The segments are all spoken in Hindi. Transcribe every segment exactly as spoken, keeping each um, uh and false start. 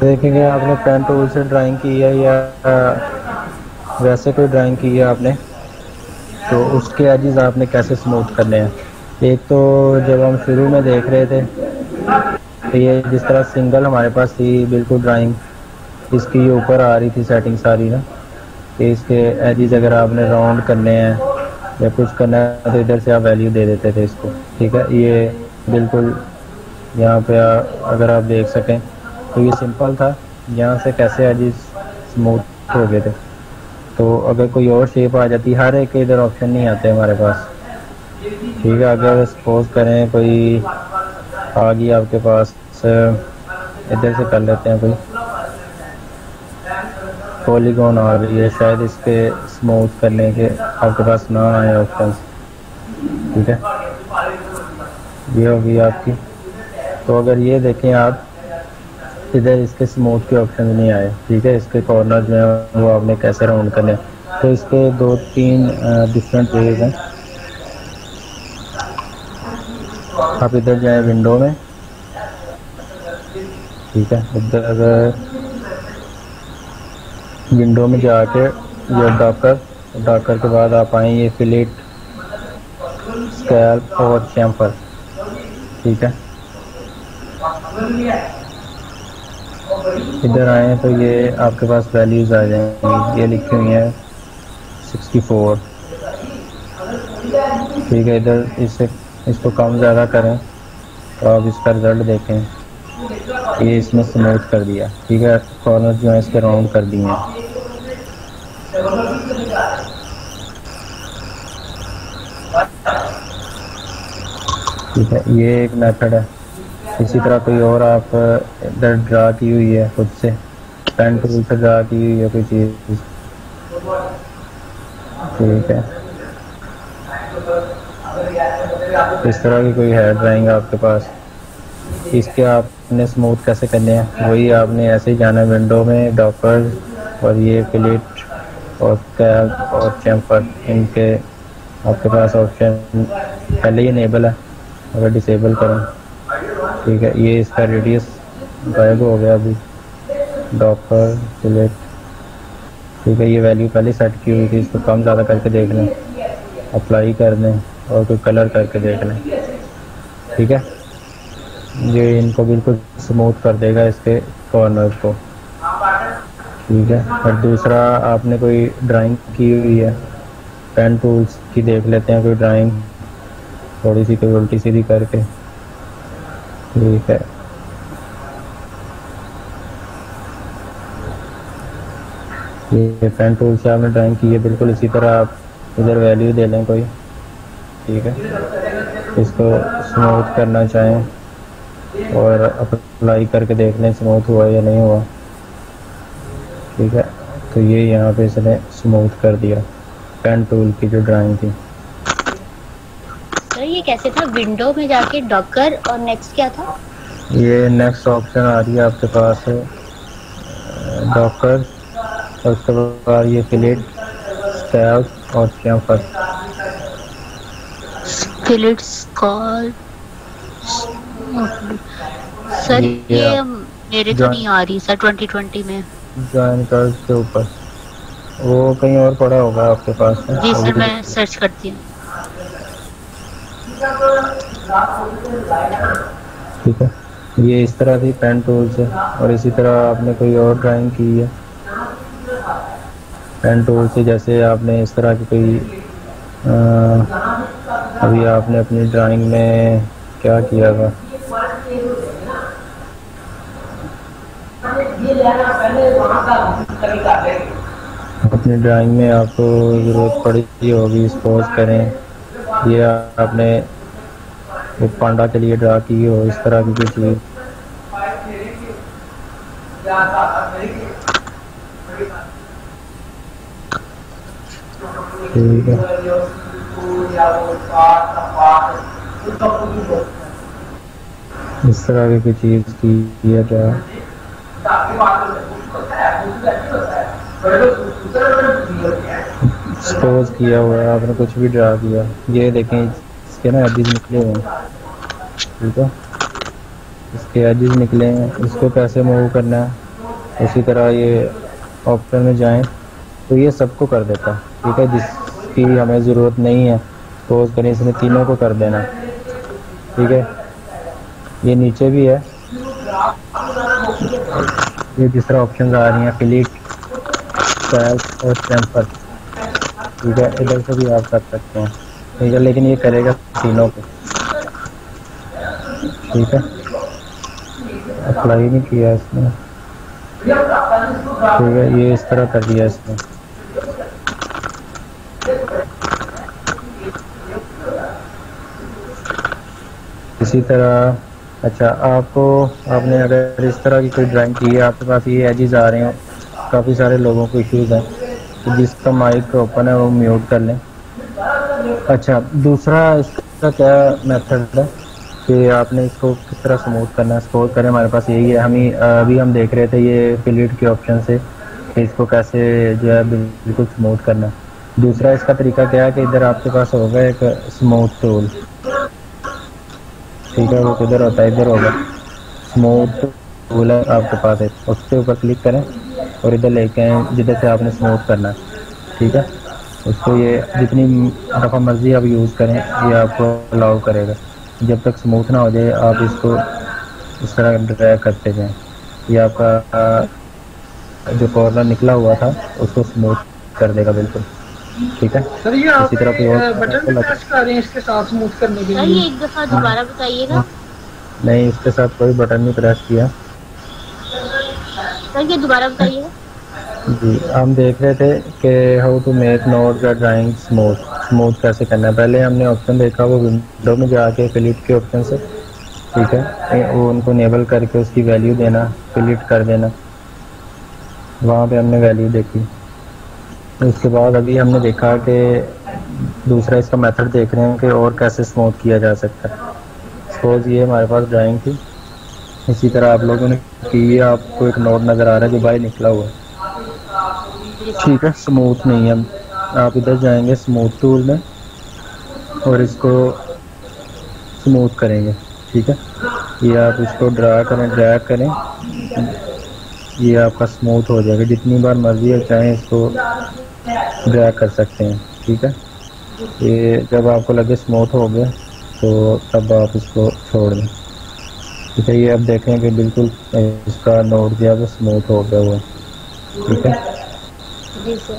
देखेंगे आपने पेन टूल से ड्राइंग की है या वैसे कोई ड्राइंग की है आपने, तो उसके एजेस आपने कैसे स्मूथ करने हैं। एक तो जब हम शुरू में देख रहे थे तो ये जिस तरह सिंगल हमारे पास थी बिल्कुल ड्राइंग इसकी ऊपर आ रही थी सेटिंग सारी ना, कि इसके एजेस अगर आपने राउंड करने हैं या कुछ करना है तो इधर से आप वैल्यू दे देते थे इसको, ठीक है। ये बिल्कुल यहाँ पे आ, अगर आप देख सकें तो ये सिंपल था, यहाँ से कैसे एजेस स्मूथ हो गए थे। तो अगर कोई और शेप आ जाती, हर एक इधर ऑप्शन नहीं आते हमारे पास, ठीक है। अगर सपोज करें कोई आ गई आपके पास, इधर से कर लेते हैं, कोई पॉलीगॉन आ रही है, शायद इसके स्मूथ करने के आपके पास ना आए ऑप्शन, ठीक है। ये होगी आपकी, तो अगर ये देखें आप इधर इसके स्मूथ के ऑप्शन नहीं आए, ठीक है। इसके कॉर्नर जो है वो आपने कैसे राउंड करने, तो इसके दो तीन डिफरेंट वेज हैं। आप इधर जाए विंडो में, ठीक है, इधर अगर विंडो में जाके ये डाकर डाकर के बाद आप आए ये फिलेट, स्कैल्प और चैम्फर, ठीक है। इधर आए तो ये आपके पास वैल्यूज आ जाएंगी, ये लिखी हुई है सिक्सटी फोर, ठीक है। इधर इससे इसको कम ज़्यादा करें तो आप इसका रिजल्ट देखें, ये इसमें स्मूथ कर दिया, ठीक है। कॉर्नर जो है इसके राउंड कर दिए हैं, ठीक है। ये एक मेथड है। इसी तरह कोई और आप इधर ड्रा की हुई है, खुद से पेन टूल से ड्रा की हुई है कोई चीज़, ठीक है। इस तरह की कोई है ड्राइंग आपके पास, इसके आपने स्मूथ कैसे करने हैं, वही आपने ऐसे ही जाना विंडो में डॉकर और ये फिलेट और स्कैल्प और चैम्फर, इनके आपके पास ऑप्शन पहले ही इनेबल है, अगर डिसेबल करें, ठीक है। ये इसका रेडियस गायब हो गया अभी, डॉकर फिलेट, ठीक है। ये वैल्यू पहले सेट की हुई थी, इसको कम ज़्यादा करके देख लें, अप्लाई कर दें और कोई कलर करके देख लें, ठीक है। ये इनको बिल्कुल स्मूथ कर देगा इसके कॉर्नर को, ठीक है। और दूसरा आपने कोई ड्राइंग की हुई है, पेन टूल्स की देख लेते हैं कोई ड्राइंग थोड़ी सी कोई उल्टी सीधी करके, ठीक है। ये पेन टूल से आपने ड्राइंग की है, बिल्कुल इसी तरह आप इधर वैल्यू दे लें कोई, ठीक है। इसको स्मूथ करना चाहें और अप्लाई करके देख लें स्मूथ हुआ या नहीं हुआ, ठीक है। तो ये यहाँ पे इसने स्मूथ कर दिया पेन टूल की जो ड्राइंग थी। सर ये कैसे था, विंडो में जाके डॉकर और नेक्स्ट क्या था? ये नेक्स्ट ऑप्शन आ रही है आपके पास, डॉकर और उसके बाद ये फिलेट, स्कैल्प और चैम्फर, फिलेट, स्कैल्प। सर ये, ये मेरे तो नहीं आ रही सर, ट्वेंटी ट्वेंटी में जॉइन कार्ड के ऊपर, वो कहीं और पड़ा होगा आपके पास। जी सर मैं सर्च करती हूँ, ठीक है। ये इस तरह थी पेन टूल से, और इसी तरह आपने कोई और ड्राइंग की है पेन टूल से, जैसे आपने इस तरह की कोई आ, अभी आपने अपनी ड्राइंग में क्या किया था, अपनी ड्राइंग में आपको जरूरत पड़ी होगी। सपोज करें ये आपने एक पांडा के लिए ड्रा की हो, इस तरह की कुछ चीज, ठीक है। इस तरह की चीज की या क्या, सपोज किया हुआ है आपने, कुछ भी ड्रा किया। ये देखें इसके ना एजेस निकले हैं, ठीक है, इसके एजेस निकले हैं, इसको कैसे मूव करना है उसी तरह ये ऑप्शन में जाएं तो ये सबको कर देता है, ठीक है, जिसकी हमें ज़रूरत नहीं है तो उस कहीं इसने तीनों को कर देना, ठीक है। ये नीचे भी है, ये जिस तरह ऑप्शन आ रही हैं क्लिक, स्कैल्प और चैम्फर, ठीक है, इधर से भी आप कर सकते हैं, ठीक है, लेकिन ये करेगा तीनों को, ठीक है। अप्लाई नहीं किया इसने, ठीक है, ये इस तरह कर दिया इसने, इसी तरह। अच्छा, आपको आपने अगर इस तरह की कोई ड्राइंग की है, आपके पास ये एजेस आ रहे हैं, काफ़ी सारे लोगों को इश्यूज़ हैं, तो जिसका माइक ओपन है वो म्यूट कर लें। अच्छा, दूसरा इसका क्या मेथड है कि आपने इसको किस तरह स्मूथ करना है, स्कोर करें, हमारे पास यही है। हम ही अभी हम देख रहे थे ये फिलेट के ऑप्शन से कि इसको कैसे जो है बिल्कुल स्मूथ करना है। दूसरा इसका तरीका क्या है कि इधर आपके पास होगा एक स्मूथ टूल, ठीक है, वो किधर होता है, इधर होगा स्मूथ टूल है आपके पास है, उसके ऊपर क्लिक करें और इधर लेके आए जिधर से आपने स्मूथ करना है, ठीक है। उसको ये जितनी दफ़ा मर्जी आप यूज़ करें, ये आपको अलाउ करेगा, जब तक स्मूथ ना हो जाए आप इसको इस तरह ड्रैग करते जाएं। ये आपका जो कॉर्नर निकला हुआ था उसको स्मूथ कर देगा बिल्कुल, ठीक है। सर ये आप बटन प्रेस कर रहे हैं इसके साथ स्मूथ करने के लिए, एक दफ़ा दोबारा बताइएगा। नहीं, इसके साथ कोई बटन नहीं प्रेस किया सर, ये दोबारा बताइएगा जी। हम देख रहे थे कि हाउ टू मेक नोट का ड्राइंग स्मूथ, स्मूथ कैसे करना है। पहले हमने ऑप्शन देखा वो विंडो में जाके फिलेट के ऑप्शन से, ठीक है, वो उनको इनेबल करके उसकी वैल्यू देना, फिलेट कर देना, वहाँ पे हमने वैल्यू देखी। उसके बाद अभी हमने देखा कि दूसरा इसका मेथड देख रहे हैं कि और कैसे स्मूथ किया जा सकता है। सपोज ये हमारे पास ड्राइंग थी, इसी तरह आप लोगों ने की, आपको एक नोट नज़र आ रहा है जो बाहर निकला हुआ है, ठीक है, स्मूथ नहीं है। आप इधर जाएंगे स्मूथ टूल में और इसको स्मूथ करेंगे, ठीक है। ये आप इसको ड्रा करें, ड्रैग करें, ये आपका स्मूथ हो जाएगा। जितनी बार मर्जी आप चाहें इसको ड्रैग कर सकते हैं, ठीक है। ये जब आपको लगे स्मूथ हो गया तो तब आप इसको छोड़ दें, ठीक है। ये आप देखें कि बिल्कुल इसका नोट जो है वो स्मूथ हो गया हुआ, ठीक है जी सर।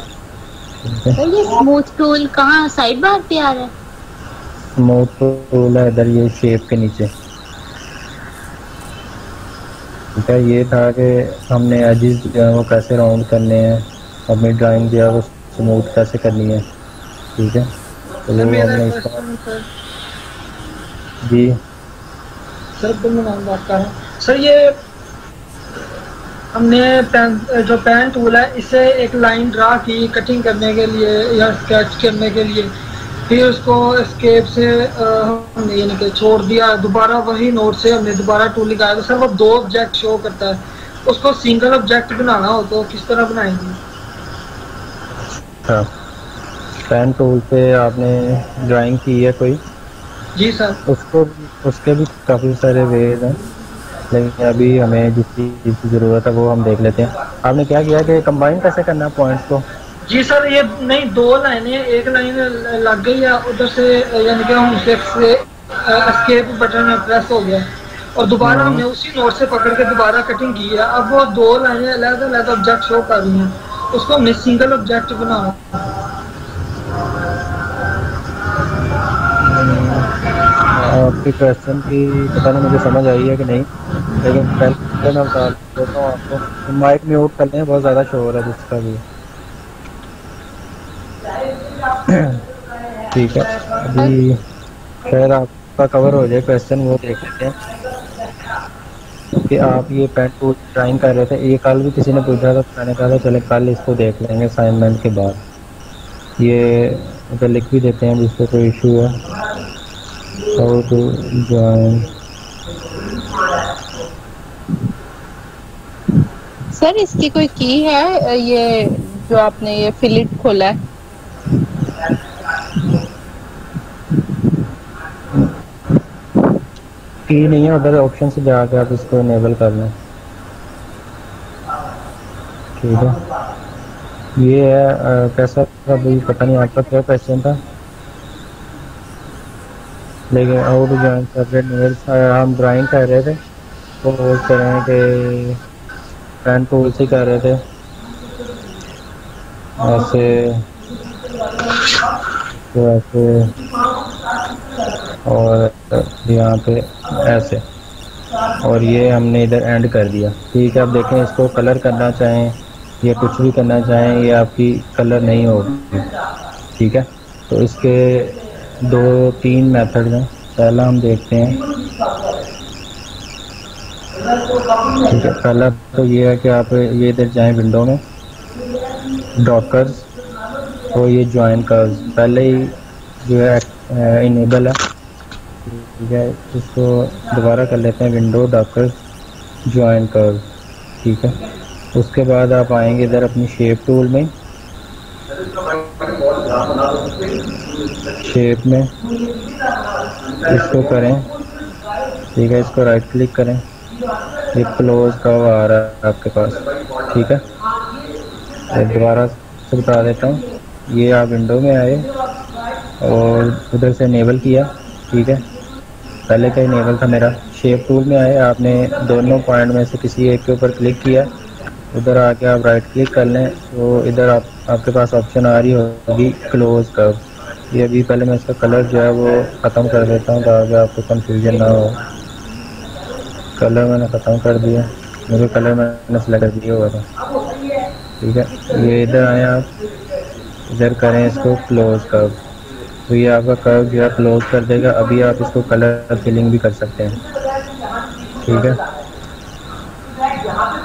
तो ये स्मूथ टूल कहाँ साइड बार पे आ रहा है? स्मूथ टूल है इधर, ये शेप के नीचे, ठीक है। ये था कि हमने एजेस जो है वो कैसे राउंड करने हैं, अपनी ड्राइंग जो है वो स्मूथ कैसे करनी है, ठीक है। तो हमने इसका जी सर बिल्कुल बात कर रहे हैं सर। ये हमने पेन जो पेन टूल है इसे एक लाइन ड्रा की कटिंग करने के लिए या स्केच करने के लिए, फिर उसको स्केप से हमने यानी कि छोड़ दिया, दोबारा वही नोट से हमने दोबारा टूल निकाला। तो सर वो दो ऑब्जेक्ट शो करता है, उसको सिंगल ऑब्जेक्ट बनाना हो तो किस तरह बनाएंगे? हाँ, पेन टूल पे आपने ड्राइंग की है कोई? जी सर। उसको उसके भी काफ़ी सारे वेज हैं, लेकिन अभी हमें जिस चीज़ की ज़रूरत है वो हम देख लेते हैं। आपने क्या किया कि कंबाइन कैसे करना है पॉइंट्स को? जी सर, ये नहीं दो लाइनें, एक लाइन लग गई है उधर से, यानी कि हम से एस्केप बटन प्रेस हो गया और दोबारा हमने उसी नोट से पकड़ के दोबारा कटिंग की है। अब वो दो लाइनें अलग अलग ऑब्जेक्ट शो कर रही हैं, उसको हमने सिंगल ऑब्जेक्ट बनाना। आपकी क्वेश्चन की पता नहीं मुझे समझ आई है कि नहीं, लेकिन पहले मैं बता देता हूँ आपको। माइक म्यूट कर लें, बहुत ज़्यादा शोर है जिसका भी, ठीक है। अभी खैर आपका कवर हो जाए क्वेश्चन, वो देख लेते हैं कि आप ये पेन टूल ड्राइंग कर रहे थे। ये कल भी किसी ने पूछा था, मैंने कहा था चले कल इसको देख लेंगे असाइनमेंट के बाद। ये अगर लिख भी देते हैं जिससे कोई इशू है, How to join. सर इसकी कोई की है ये जो आपने ये फिलेट खोला है? की नहीं है, उधर ऑप्शन से जाके आप इसको इनेबल करना है। ठीक है, ये है पैसा का भी पता नहीं आपका क्या क्वेश्चन था, लेकिन और भी ज्वाइन सेपरेट न्यूल्स हम ड्राइंग कर रहे थे तो तरह के फ्रेंड टूल से कर रहे थे ऐसे तो ऐसे और यहाँ पे ऐसे, और ये हमने इधर एंड कर दिया। ठीक है, आप देखें इसको कलर करना चाहें या कुछ भी करना चाहें ये आपकी कलर नहीं होगी। ठीक है, तो इसके दो तीन मेथड हैं। पहला हम देखते हैं, ठीक है, पहला तो ये है कि आप ये इधर जाएं विंडो में, डॉकर्स और ये ज्वाइन कर्व्स पहले ही जो है इनेबल है। ठीक है, इसको दोबारा कर लेते हैं, विंडो डॉकर्स ज्वाइन कर्व्स। ठीक है, उसके बाद आप आएंगे इधर अपनी शेप टूल में, शेप में इसको करें। ठीक है, इसको राइट क्लिक करें, ये क्लोज का आ रहा है आपके पास। ठीक है, तो दोबारा से बता देता हूँ, ये आप विंडो में आए और उधर से इनेबल किया। ठीक है, पहले का इनेबल था मेरा। शेप टूल में आए, आपने दोनों पॉइंट में से किसी एक के ऊपर क्लिक किया, उधर आके आप राइट क्लिक कर लें तो इधर आप आपके पास ऑप्शन आ रही होगी क्लोज कर्व। ये अभी पहले मैं इसका कलर जो है वो ख़त्म कर देता हूँ ताकि आपको कंफ्यूजन ना हो। कलर मैंने ख़त्म कर दिया, मुझे कलर मैंने सेलेक्ट कर दिया हुआ था। ठीक है, ये इधर आए, आप इधर करें इसको क्लोज कर्व, तो ये आपका कर्व जो है क्लोज कर देगा। अभी आप इसको कलर फिलिंग भी कर सकते हैं। ठीक है,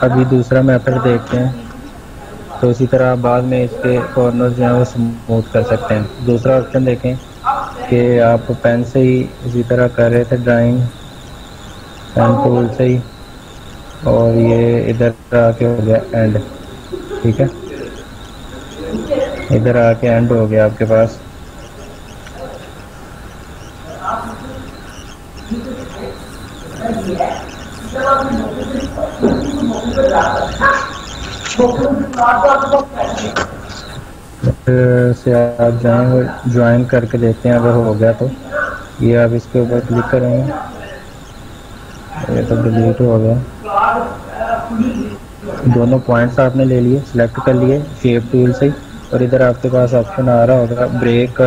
अभी दूसरा मेथड देखते हैं, तो इसी तरह आप बाद में इसके कॉर्नर जो हैं वो स्मूथ कर सकते हैं। दूसरा ऑप्शन देखें कि आप पेन से ही इसी तरह कर रहे थे ड्राइंग, पेन टूल से ही, और ये इधर आके हो गया एंड। ठीक है, इधर आके एंड हो गया आपके पास। से आप जाएं ज्वाइन करके देखते हैं, अगर हो गया तो ये आप इसके ऊपर क्लिक करेंगे, ये तो डिलीट हो गया। दोनों पॉइंट्स आपने ले लिए, सिलेक्ट कर लिए शेप टूल से, और इधर आपके पास ऑप्शन आ रहा होगा ब्रेक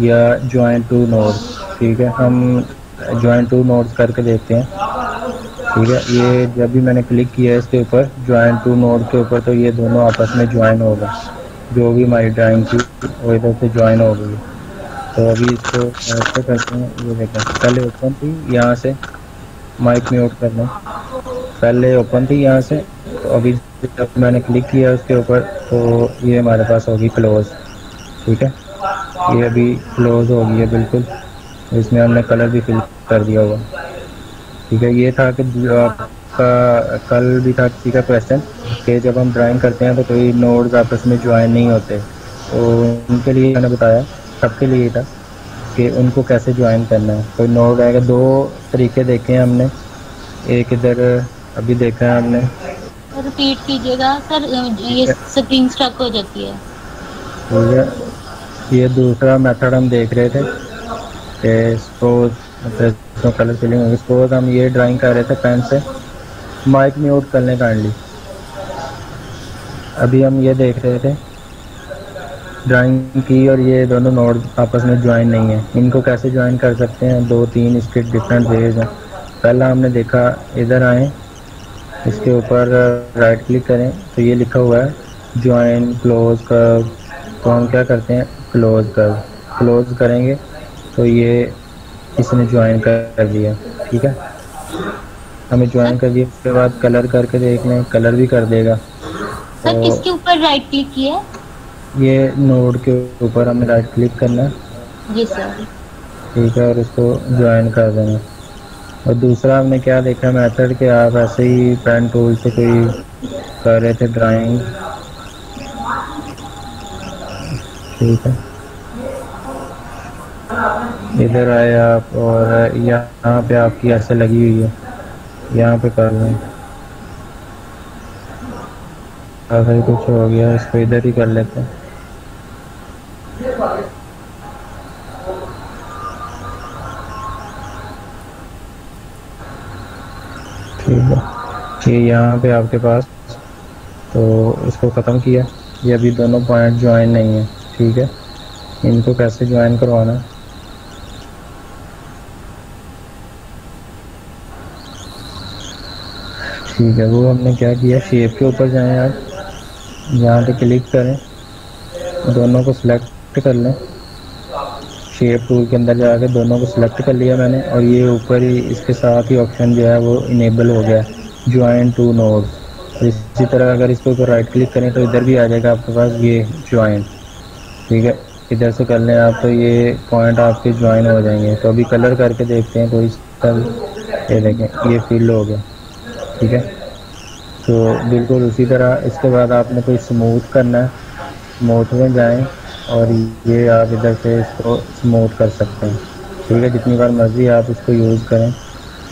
या ज्वाइन टू नोड्स। ठीक है, हम ज्वाइन टू नोड्स करके देखते हैं। ठीक है, ये जब भी मैंने क्लिक किया इसके ऊपर ज्वाइन टू नोड के ऊपर, तो ये दोनों आपस में ज्वाइन होगा, जो भी हमारी ड्राइंग थी वो इधर से ज्वाइन हो गई। तो अभी इसको ऐसे करते हैं, ये देखें पहले ओपन थी यहाँ से, माइक म्यूट कर लें, पहले ओपन थी यहाँ से, तो अभी जब मैंने क्लिक किया उसके ऊपर तो ये हमारे पास होगी क्लोज। ठीक है, ये अभी क्लोज हो गई है बिल्कुल, इसमें हमने कलर भी फिल कर दिया हुआ। ठीक है, ये था कि आपका कल भी था किसी का क्वेश्चन कि जब हम ड्राइंग करते हैं तो कोई नोड्स आपस में ज्वाइन नहीं होते, तो उनके लिए मैंने बताया, सबके लिए था कि उनको कैसे ज्वाइन करना है। कोई नोड आएगा, दो तरीके देखे हैं हमने, एक इधर अभी देखा है हमने। रिपीट कीजिएगा सर, ये स्क्रीन स्ट्रक हो जाती है। ठीक है, ये दूसरा मेथड हम देख रहे थे कि सपोज तो कलर फिलिंग होगी। सपोज हम ये ड्राइंग कर रहे थे पेन से, माइक म्यूट कर लें काइंडली। अभी हम ये देख रहे थे ड्राइंग की, और ये दोनों नोड आपस में ज्वाइन नहीं है। इनको कैसे ज्वाइन कर सकते हैं, दो तीन इसके डिफरेंट वेज हैं। पहला हमने देखा, इधर आए, इसके ऊपर राइट क्लिक करें तो ये लिखा हुआ है ज्वाइन क्लोज कर्व, तो हम क्या करते हैं क्लोज कर्व, क्लोज करेंगे तो ये इसने ज्वाइन कर दिया। ठीक है, हमें ज्वाइन कर दिया, उसके बाद कलर करके देख लें, कलर भी कर देगा। सर तो इसके ऊपर राइट क्लिक किया, ये नोड के ऊपर हमें राइट क्लिक करना है। जी सर। ठीक है, और इसको ज्वाइन कर देना। और दूसरा हमने क्या देखा मेथड कि आप ऐसे ही पेन टूल से कोई कर रहे थे ड्राइंग। ठीक है, इधर आए आप और यहाँ पे आपकी ऐसे लगी हुई है, यहाँ पे कर लें। अगर कुछ हो गया इसको इधर ही कर लेते हैं। ठीक है, ये यहाँ पे आपके पास तो इसको ख़त्म किया। ये अभी दोनों पॉइंट ज्वाइन नहीं है। ठीक है, इनको कैसे ज्वाइन करवाना है? ठीक है, वो हमने क्या किया, शेप के ऊपर जाएं आप, यहाँ पे क्लिक करें, दोनों को सिलेक्ट कर लें। शेप टूल के अंदर जाके दोनों को सिलेक्ट कर लिया मैंने, और ये ऊपर ही इसके साथ ही ऑप्शन जो है वो इनेबल हो गया, ज्वाइन टू नोड्स। इसी तरह अगर इसके ऊपर राइट क्लिक करें तो इधर भी आ जाएगा आपके पास ये ज्वाइन। ठीक है, इधर से कर लें आप तो ये पॉइंट आपके ज्वाइन हो जाएंगे। तो अभी कलर करके देखते हैं कोई इसका, ये देखें ये फील्ड हो गया। ठीक है, तो बिल्कुल उसी तरह इसके बाद आपने कोई स्मूथ करना है, स्मूथ में जाएं और ये आप इधर से इसको स्मूथ कर सकते हैं। ठीक है, जितनी बार मर्जी आप इसको यूज़ करें,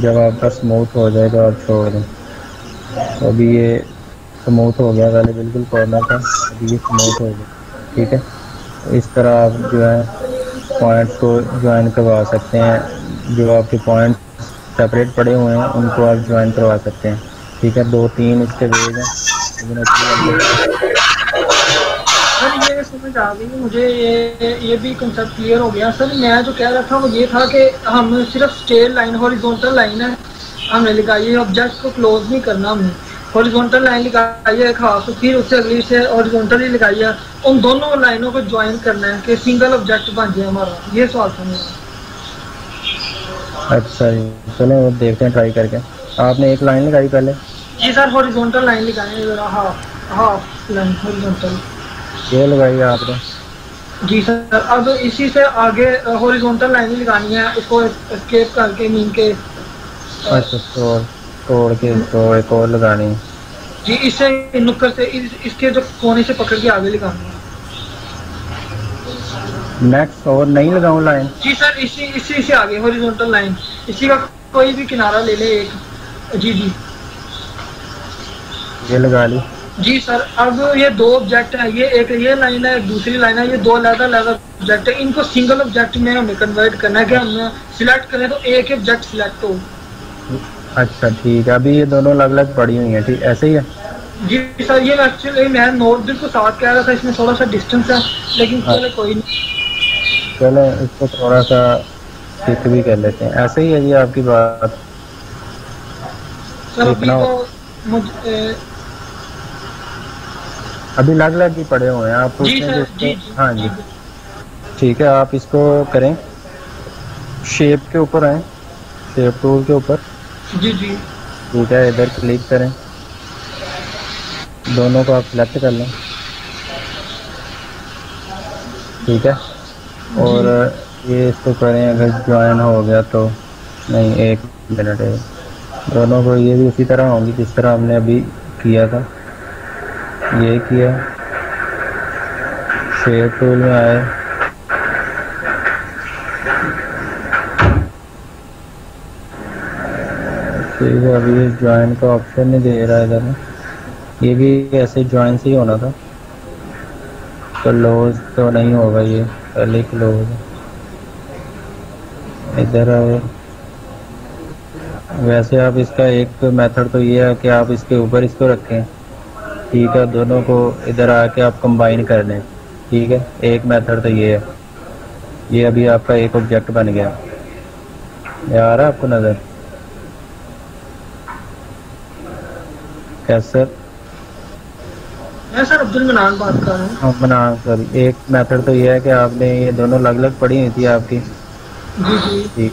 जब आपका स्मूथ हो जाए तो आप छोड़ दें। तो अभी ये स्मूथ हो गया, पहले बिल्कुल कॉर्नर था, अभी ये स्मूथ हो गया। ठीक है, तो इस तरह आप जो है पॉइंट्स को ज्वाइन करवा सकते हैं। जो आपके पॉइंट सेपरेट पड़े हुए हैं उनको आप ज्वाइन करवा सकते हैं। ठीक है, दो तीन इसके वेज हैं। सर ये समझ आ गई मुझे, ये ये भी कंसेप्ट क्लियर हो गया। सर मैं जो कह रहा था वो ये था कि हम सिर्फ स्टेल लाइन, हॉरिजॉन्टल लाइन है हमने लिखाई है, ऑब्जेक्ट को क्लोज नहीं करना। हमने हॉरिजॉन्टल लाइन लिखाई है एक हाफ, फिर उससे अगली से हॉरिजॉन्टल ही लिखाई है, उन दोनों लाइनों को ज्वाइन करना है कि सिंगल ऑब्जेक्ट बन जाए हमारा। ये सवाल समझ। अच्छा जी, चलो वो देखते हैं ट्राई करके। आपने एक लाइन लगाई पहले? जी सर, हॉरिजॉन्टल लाइन लगाई है। हाँ हाँ, लाइन हॉरिजॉन्टल ये लगाई है आपने? जी सर, अब इसी से आगे हॉरिजॉन्टल लाइन लगानी है, इसको एस्केप करके मीन के। अच्छा, तोड़ तोड़ के इसको एक और लगानी है जी, इससे नुक्कड़ से इस, इसके जो कोने से पकड़ के आगे लगानी है। नेक्स्ट और नहीं लगाऊं लाइन? जी सर, इसी इसी से आगे हॉरिजॉन्टल लाइन, इसी का कोई भी किनारा ले ले एक। जी जी, ये लगा ली। जी सर, अब ये दो ऑब्जेक्ट है, ये एक ये लाइन है, एक दूसरी लाइन है, ये दो अलग अलग ऑब्जेक्ट है, इनको सिंगल ऑब्जेक्ट में हमें कन्वर्ट करना है कि हम सिलेक्ट करें तो एक ऑब्जेक्ट सिलेक्ट हो। अच्छा ठीक है, अभी ये दोनों अलग अलग पड़ी हुई है। ठीक, ऐसे ही है जी सर। ये एक्चुअली मैं नोट बिल को साथ कह रहा था, इसमें थोड़ा सा डिस्टेंस है, लेकिन चलो कोई नहीं, चलो इसको थोड़ा सा ठीक भी कर लेते हैं। ऐसे ही है जी आपकी बात सर। अभी तो मुझे अभी लग लग ही पड़े हुए हैं आप पूछने। हाँ जी, ठीक है, आप इसको करें, शेप के ऊपर आए, शेप टूल के ऊपर। जी जी, ठीक है, इधर क्लिक करें, दोनों को आप सिलेक्ट कर लें। ठीक है, और ये इसको करें, अगर ज्वाइन हो गया तो नहीं, एक मिनट है, दोनों को ये भी उसी तरह होंगी जिस तरह हमने अभी किया था। ये किया, शेप टूल में आए, ठीक है, अभी ये ज्वाइन का ऑप्शन नहीं दे रहा है इधर में, ये भी ऐसे ज्वाइन से ही होना था। क्लोज तो नहीं होगा, ये पहले क्लोज इधर है। वैसे आप इसका एक मेथड तो ये है कि आप इसके ऊपर इसको रखें। ठीक है, दोनों को इधर आके आप कंबाइन कर लें। ठीक है, एक मेथड तो ये है। ये अभी आपका एक ऑब्जेक्ट बन गया, ये आ रहा है आपको नज़र? कैसे सर? मैं सर अब्दुल मनान बात कर रहा हूँ। मनान सर, एक मेथड तो ये है कि आपने ये दोनों अलग अलग पड़ी हुई थी आपकी। जी जी, ठीक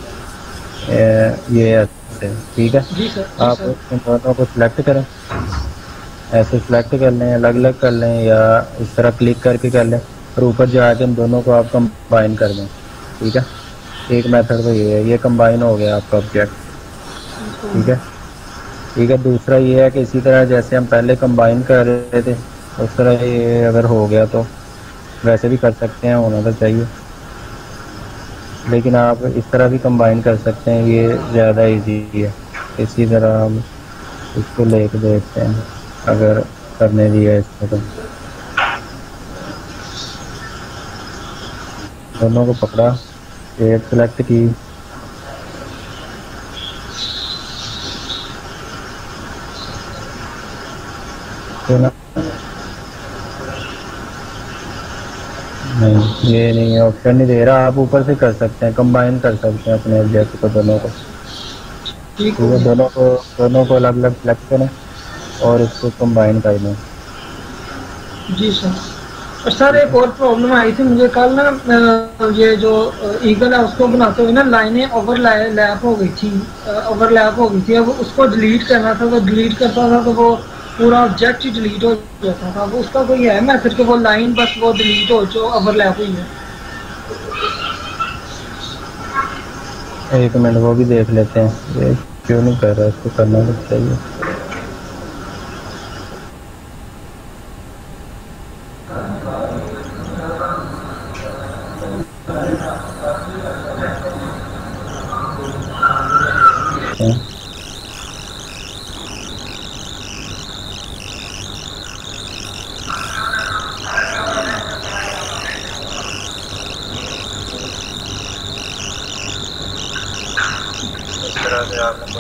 ये ऐसे। ठीक है जी सर, आप इन दोनों को सिलेक्ट करें, ऐसे सिलेक्ट कर लें, अलग अलग कर लें, या इस तरह क्लिक करके कर लें, और ऊपर जाके इन दोनों को आप कंबाइन कर दें। ठीक है, एक मेथड तो ये है, ये कंबाइन हो गया आपका ऑब्जेक्ट। ठीक है, ठीक है, दूसरा ये है कि इसी तरह जैसे हम पहले कंबाइन कर रहे थे उस तरह ये अगर हो गया तो वैसे भी कर सकते हैं, होना तो चाहिए, लेकिन आप इस तरह भी कंबाइन कर सकते हैं, ये ज़्यादा इजी है। इसी तरह हम इसको लेके देखते हैं, अगर करने दिया इसको, तो दोनों को पकड़ा, एक सेलेक्ट की, नहीं ये नहीं ऑप्शन नहीं दे रहा। आप ऊपर से कर सकते हैं, कंबाइन कर सकते हैं अपने ऑब्जेक्ट को दोनों को, ठीक है, दोनों को दोनों को अलग अलग सेलेक्ट करें और इसको कंबाइन कर लें। जी सर। सर एक और प्रॉब्लम आई थी मुझे कल ना, ये जो ईगल है उसको बनाते हुए ना लाइनें ओवरलैप हो गई थी, ओवरलैप हो गई थी। अब उसको डिलीट करना था, तो डिलीट करता था तो वो पूरा ऑब्जेक्ट ही डिलीट हो जाता था। वो उसका कोई है मैथड कि वो लाइन बस वो डिलीट हो जो ओवरलैप हुई है? एक मिनट वो भी देख लेते हैं, ये क्यों नहीं कर रहा, इसको करना भी चाहिए।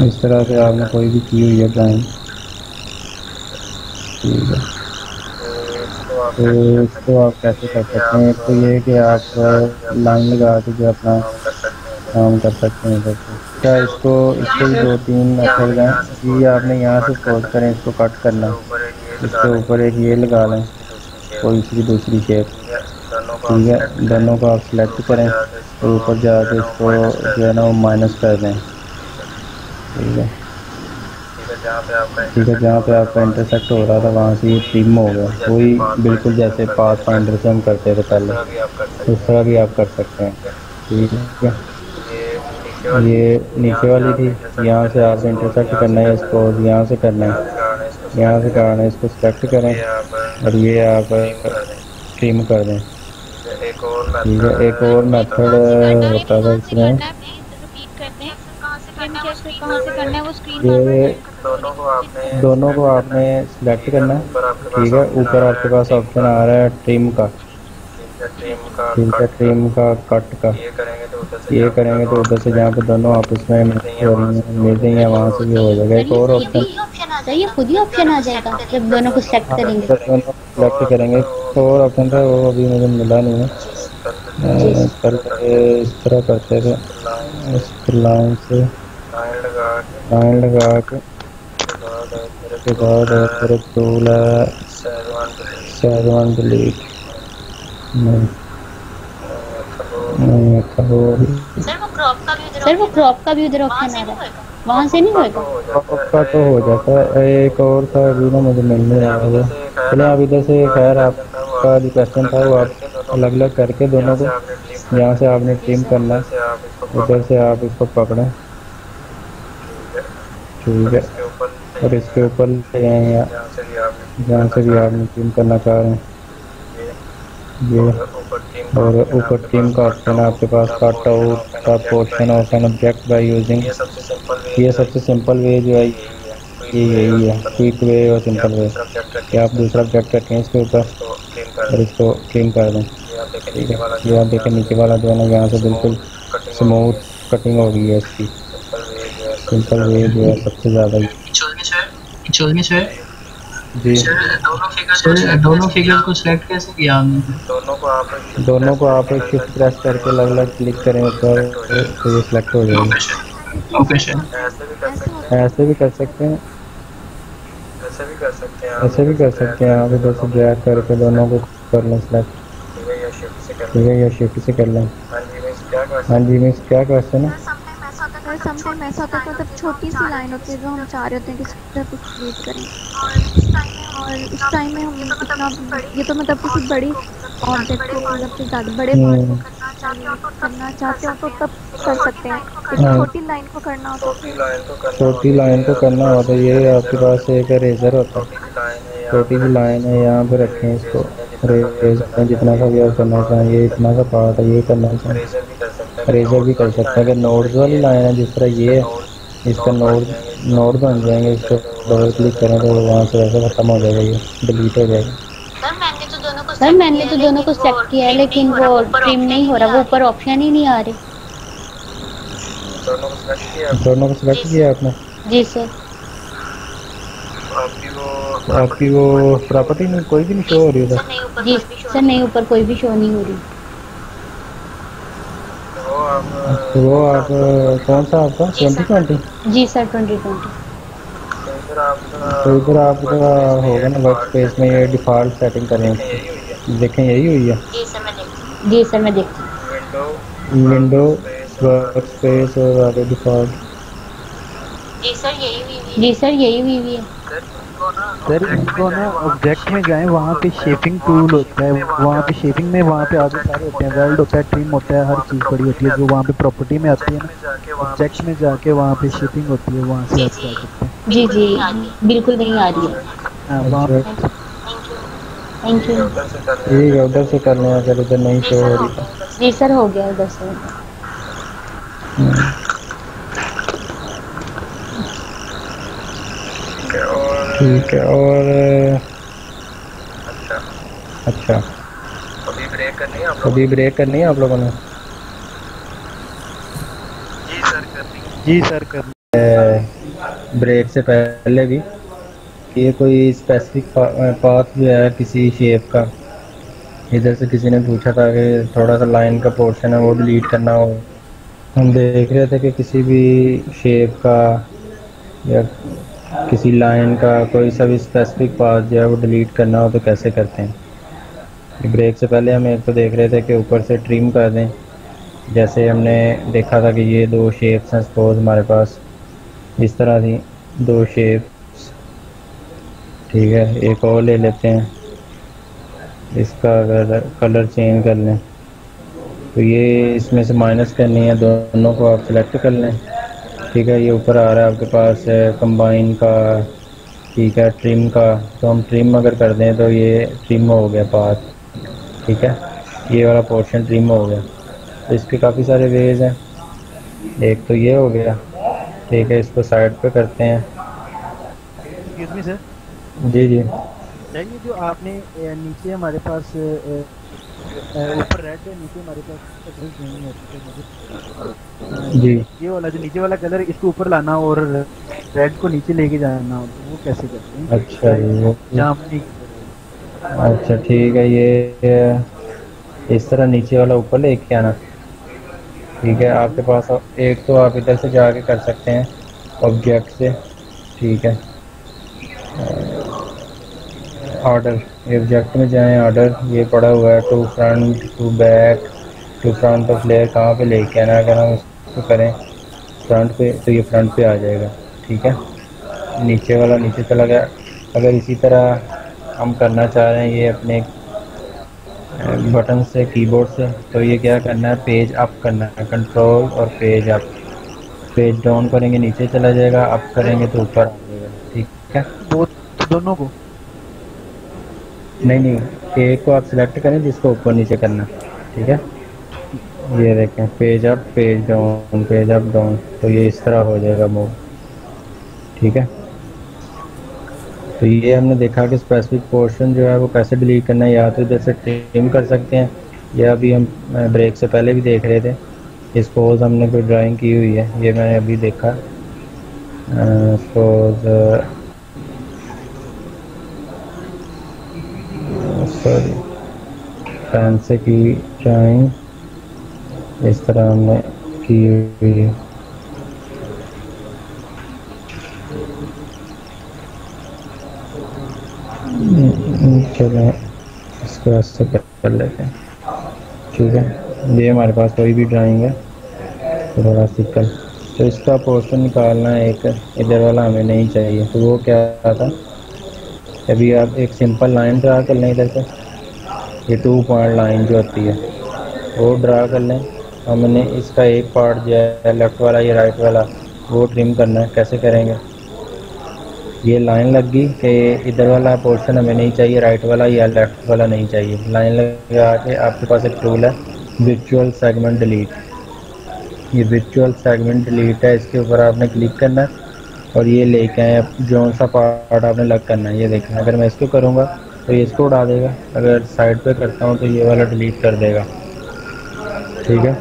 इस तरह से आपने कोई भी की हुई है ड्राइंग, ठीक है, तो इसको आप कैसे कर सकते हैं? तो ये है कि आप लाइन लगा के जो अपना काम कर सकते हैं। क्या इसको इसको भी दो तीन मेथड हैं कि आपने यहाँ से क्रॉस करें, इसको कट करना, इसके ऊपर एक ये लगा लें कोई सी दूसरी शेप, ठीक है, दोनों को आप सेलेक्ट करें और ऊपर जाके इसको जो है ना वो माइनस कर दें, ठीक है, ठीक है, जहाँ पे आपका इंटरसेक्ट हो रहा था वहाँ से ये ट्रिम हो गया, वही बिल्कुल जैसे पाथ फाइंडर से हम करते थे पहले, उस तरह भी आप कर सकते हैं, ठीक है। ये नीचे वाली थी, यहाँ से आपको इंटरसेक्ट करना है इसको, यहाँ से करना है, यहाँ से करना है, इसको सेलेक्ट करें और ये आप ट्रिम कर दें। ठीक है, एक और मेथड होता था इसमें, ये दोनों को आपने सेलेक्ट करना है, ठीक है, ऊपर आपके पास ऑप्शन आ रहा है ट्रिम का, ठीक है, ट्रिम का, कट का, ये करेंगे तो उधर से जहाँ पे दोनों आपस में मिल रही है वहाँ से भी हो जाएगा। एक और ऑप्शन, ये खुद ही ऑप्शन आ जाएगा जब दोनों को सेलेक्ट करेंगे, सेलेक्ट करेंगे। और ऑप्शन था वो अभी मुझे मिला नहीं है, करके इस तरह करते थे, इस लाइन से लाइन लगा के उसके बाद फिर टूल है शेजवान डिलीट, नहीं नहीं अच्छा हो। सर वो क्रॉप का भी उधर ऑप्शन आ रहा है, वहाँ से नहीं होएगा? क्रॉप का तो हो जाता है। एक और था अभी ना मुझे मिलने आ रहा है, चले आप इधर से, खैर आपका जो क्वेश्चन था वो आप अलग अलग करके दोनों को, यहाँ से आपने ट्रिम करना है, उधर से आप इसको पकड़ें, ठीक है, और इसके ऊपर ले आए जहाँ से भी आपने ट्रिम करना चाह रहे हैं ये, और ऊपर ट्रिम का ऑप्शन आपके पास कट आउट का portion of an object by using, ये सबसे सिंपल वे जो है ये यही है, क्विक वे और सिंपल वे, कि आप दूसरा ऑब्जेक्ट रखें इसके ऊपर और इसको ट्रिम कर दें। ठीक है, ये आप देखें नीचे वाला जो है ना यहाँ से बिल्कुल स्मूथ कटिंग हो गई है इसकी, सिंपल वे जो है सबसे ज़्यादा। जी सर, दोनों फिगर को सेलेक्ट कैसे किया आपने? दोनों को आप एक शिफ्ट प्रेस करके अलग अलग क्लिक करें ऊपर तो ये सेलेक्ट हो जाएगा। ओके सर, ऐसे भी कर सकते हैं, ऐसे भी कर सकते हैं, ऐसे भी कर सकते हैं, आप इधर से ड्रैग करके दोनों को कर लें सेलेक्ट, ठीक है, या शिफ्ट से कर लें। हाँ जी मिस, क्या क्वेश्चन है? समटाइम ऐसा होता है मतलब छोटी सी लाइन होती है जो हम चाह रहे होते हैं कि इसका कुछ रीड करें, और इस टाइम में हम इतना ये तो मतलब किसी बड़ी ऑब्जेक्ट को मतलब कि ज़्यादा बड़े पार्ट को करना चाहते हो तो करना चाहते हो तो तब कर सकते हैं, छोटी लाइन को करना हो तो छोटी लाइन को करना हो तो ये आपके पास एक रेजर होता है, छोटी सी लाइन है यहाँ पर रखें इसको, जितना सा भी आप करना चाहें, ये इतना सा पार्ट है ये करना चाहें, रेजर भी कर सकते हैं। अगर नोड्स वाली लाइन है जिस तरह ये है, इसका नोड नोट बन जाएंगे, इसको डबल क्लिक करें तो वहाँ से वैसे खत्म हो जाएगा, ये डिलीट हो जाएगा। सर मैंने तो दोनों को सेलेक्ट किया है लेकिन वो ट्रिम नहीं हो रहा, वो ऊपर ऑप्शन ही नहीं आ रहे। दोनों को सेलेक्ट किया आपने? जी सर। आपकी वो आपकी वो प्रॉपर्टी में कोई भी नहीं शो हो रही है? जी सर नहीं, ऊपर कोई भी शो नहीं हो रही। तो वो आप कौन सा आपका ट्वेंटी ट्वेंटी? जी सर ट्वेंटी ट्वेंटी। तो इधर आपका होगा ना वर्क स्पेस में ये डिफ़ॉल्ट सेटिंग करें, देखें यही हुई है। जी सर मैं देखती। जी सर मैं देखती। विंडो वर्क स्पेस और आगे डिफ़ॉल्ट। जी सर यही हुई। जी सर यही हुई है। सर इनको ना ऑब्जेक्ट में जाएं, वहाँ पे शेपिंग टूल होता है, वहाँ पे शेपिंग में वहाँ पे आगे सारे होते हैं, वर्ल्ड होता है, ट्रिम होता है, हर चीज़ बड़ी होती है जो वहाँ पे प्रॉपर्टी में आती है ना, ऑब्जेक्ट में जाके वहाँ पे शेपिंग होती है, वहाँ से आप कर सकते हैं। जी जी बिल्कुल नहीं आ रही है। हाँ वहाँ पे थैंक यू। ठीक है उधर से कर लें अगर उधर नहीं शो हो रही। जी सर हो गया उधर से। ठीक है और अच्छा अच्छा अभी ब्रेक करनी है आप लोगों अभी ब्रेक करनी है आप लोगों ने? जी सर करनी। जी सर करनी। ब्रेक से पहले भी ये कोई स्पेसिफिक पाथ जो है किसी शेप का, इधर से किसी ने पूछा था कि थोड़ा सा लाइन का पोर्शन है वो डिलीट करना हो, हम देख रहे थे कि किसी भी शेप का या किसी लाइन का कोई सा भी स्पेसिफिक पाथ जो है वो डिलीट करना हो तो कैसे करते हैं। ब्रेक से पहले हम एक तो देख रहे थे कि ऊपर से ट्रिम कर दें, जैसे हमने देखा था कि ये दो शेप्स हैं, सपोज हमारे पास इस तरह थी दो शेप्स। ठीक है एक और ले लेते हैं, इसका अगर कलर चेंज कर लें तो ये इसमें से माइनस करनी है, दोनों को आप सेलेक्ट कर लें। ठीक है ये ऊपर आ रहा है आपके पास कंबाइन का, ठीक है ट्रिम का, तो हम ट्रिम अगर कर दें तो ये ट्रिम हो गया पाथ। ठीक है ये वाला पोर्शन ट्रिम हो गया। तो इसके काफ़ी सारे वेज हैं, एक तो ये हो गया। ठीक है इसको साइड पे करते हैं। सर जी जी जो आपने नीचे हमारे पास ऊपर रेड है, नीचे हमारे पास नहीं है जी, ये वाला जो नीचे वाला कलर इसको ऊपर लाना और रेड को नीचे लेके जाना हो तो वो कैसे करते हैं? अच्छा जी अच्छा ठीक है ये इस तरह नीचे वाला ऊपर लेके आना। ठीक है आपके पास एक तो आप इधर से जाके कर सकते हैं ऑब्जेक्ट से। ठीक है ऑर्डर ऑब्जेक्ट में जाएं, ऑर्डर ये पड़ा हुआ है to front to back to front of layer, कहाँ पे लेके आना, अगर हम उसको करें फ्रंट पे तो ये फ्रंट पे आ जाएगा। ठीक है नीचे वाला नीचे चला गया। अगर इसी तरह हम करना चाह रहे हैं ये अपने बटन से कीबोर्ड से, तो ये क्या करना है पेज अप करना है, कंट्रोल और पेज अप। पेज डाउन करेंगे नीचे चला जाएगा, अप करेंगे तो ऊपर आ जाएगा। ठीक है वो दोनों को नहीं नहीं एक को आप सिलेक्ट करें जिसको ऊपर नीचे करना। ठीक है ये देखें page up page down page up down, तो ये इस तरह हो जाएगा मूव। ठीक है तो ये हमने देखा कि स्पेसिफिक पोर्शन जो है वो कैसे डिलीट करना है, या तो इधर से ट्रिम कर सकते हैं, या अभी हम ब्रेक से पहले भी देख रहे थे सपोज हमने कोई ड्राइंग की हुई है, ये मैंने अभी देखा सपोज सॉरी पेन से की ड्राइंग इस तरह हमने की हुई है। चलो इसको वास्ते कर लेते हैं। ठीक है ये हमारे पास कोई भी ड्राइंग है थोड़ा सिकल, तो इसका पोर्शन निकालना है एक, इधर वाला हमें नहीं चाहिए, तो वो क्या था अभी आप एक सिंपल लाइन ड्रा कर लें इधर से, ये टू पॉइंट लाइन जो होती है वो ड्रा कर लें। हमने इसका एक पार्ट जो है लेफ़्ट वाला या राइट वाला वो ट्रिम करना है, कैसे करेंगे ये लाइन लग गई कि इधर वाला पोर्शन हमें नहीं चाहिए, राइट वाला या लेफ़्ट वाला नहीं चाहिए, लाइन लगा के आपके पास एक टूल है वर्चुअल सेगमेंट डिलीट, ये वर्चुअल सेगमेंट डिलीट है, इसके ऊपर आपने क्लिक करना है। और ये लेके आए जो सा पार्ट आपने लग करना है ये देखना। अगर मैं इसको करूँगा तो ये इसको उड़ा देगा, अगर साइड पे करता हूँ तो ये वाला डिलीट कर देगा। ठीक है,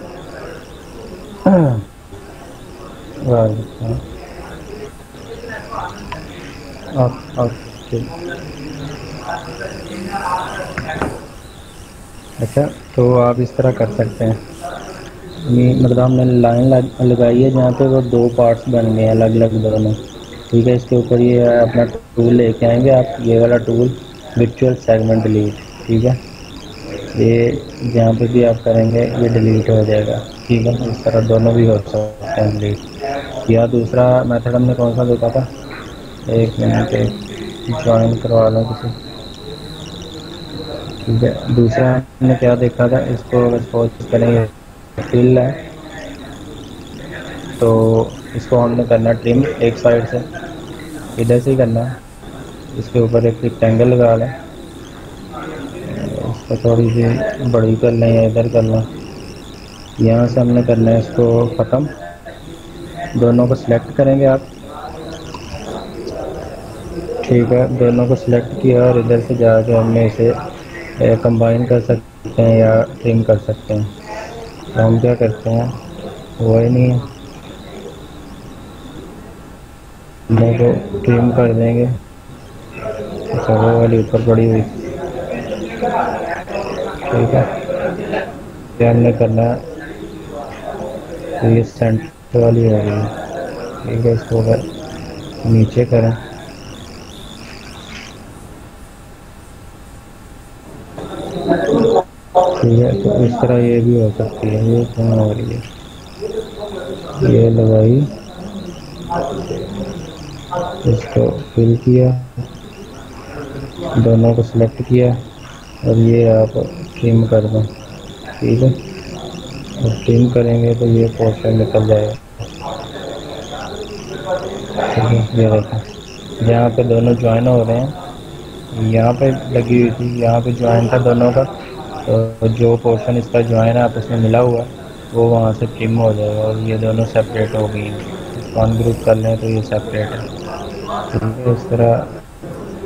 आप आप अच्छा तो आप इस तरह कर सकते हैं। मतलब हमने लाइन लगाई है जहाँ पे वो दो पार्ट्स बन गए अलग अलग दोनों। ठीक है, इसके ऊपर ये अपना टूल लेके आएंगे आप, ये वाला टूल विचुअल सेगमेंट डिलीट। ठीक है, ये जहाँ पे भी आप करेंगे ये डिलीट हो जाएगा। ठीक है, इस तरह दोनों भी हो सकते हैं डिलीट। या दूसरा मेथड हमने कौन सा देखा था, एक मिनट एक ज्वाइन करवा लो किसी। ठीक है, दूसरा हमने क्या देखा था, इसको अगर सपोज करेंगे फिल है तो इसको हमने करना ट्रिम एक साइड से, इधर से ही करना है। इसके ऊपर एक रेक्टेंगल लगा लें, इसको थोड़ी सी बड़ी कर लें या इधर कर लें। यहाँ से हमने करना है इसको ख़त्म, दोनों को सिलेक्ट करेंगे आप। ठीक है, दोनों को सिलेक्ट किया और इधर से जाके हमने इसे कंबाइन कर सकते हैं या ट्रिम कर सकते हैं। तो हम क्या करते हैं, हुआ ही नहीं है, हम को ट्रिम कर देंगे। अच्छा वो वाली ऊपर पड़ी हुई। ठीक है, क्या हमने करना है, तो ये सेंटर वाली हो गई। ठीक है, इसको अगर नीचे करें है, तो इस तरह ये भी हो सकती है। ये कहाँ हो रही है, ये लगाई, इसको फिल किया, दोनों को सिलेक्ट किया और ये आप ट्रिम कर दें। ठीक है, और ट्रिम करेंगे तो ये पोर्शन निकल जाएगा। ठीक है, ये देखें जहाँ पे दोनों ज्वाइन हो रहे हैं, यहाँ पे लगी हुई थी, यहाँ पे ज्वाइन था दोनों का, तो जो पोर्शन इसका ज्वाइन है आपस में मिला हुआ वो वहाँ से ट्रिम हो जाएगा और ये दोनों सेपरेट हो गई। वन ग्रुप कर लें तो ये सेपरेट है। तो इस तरह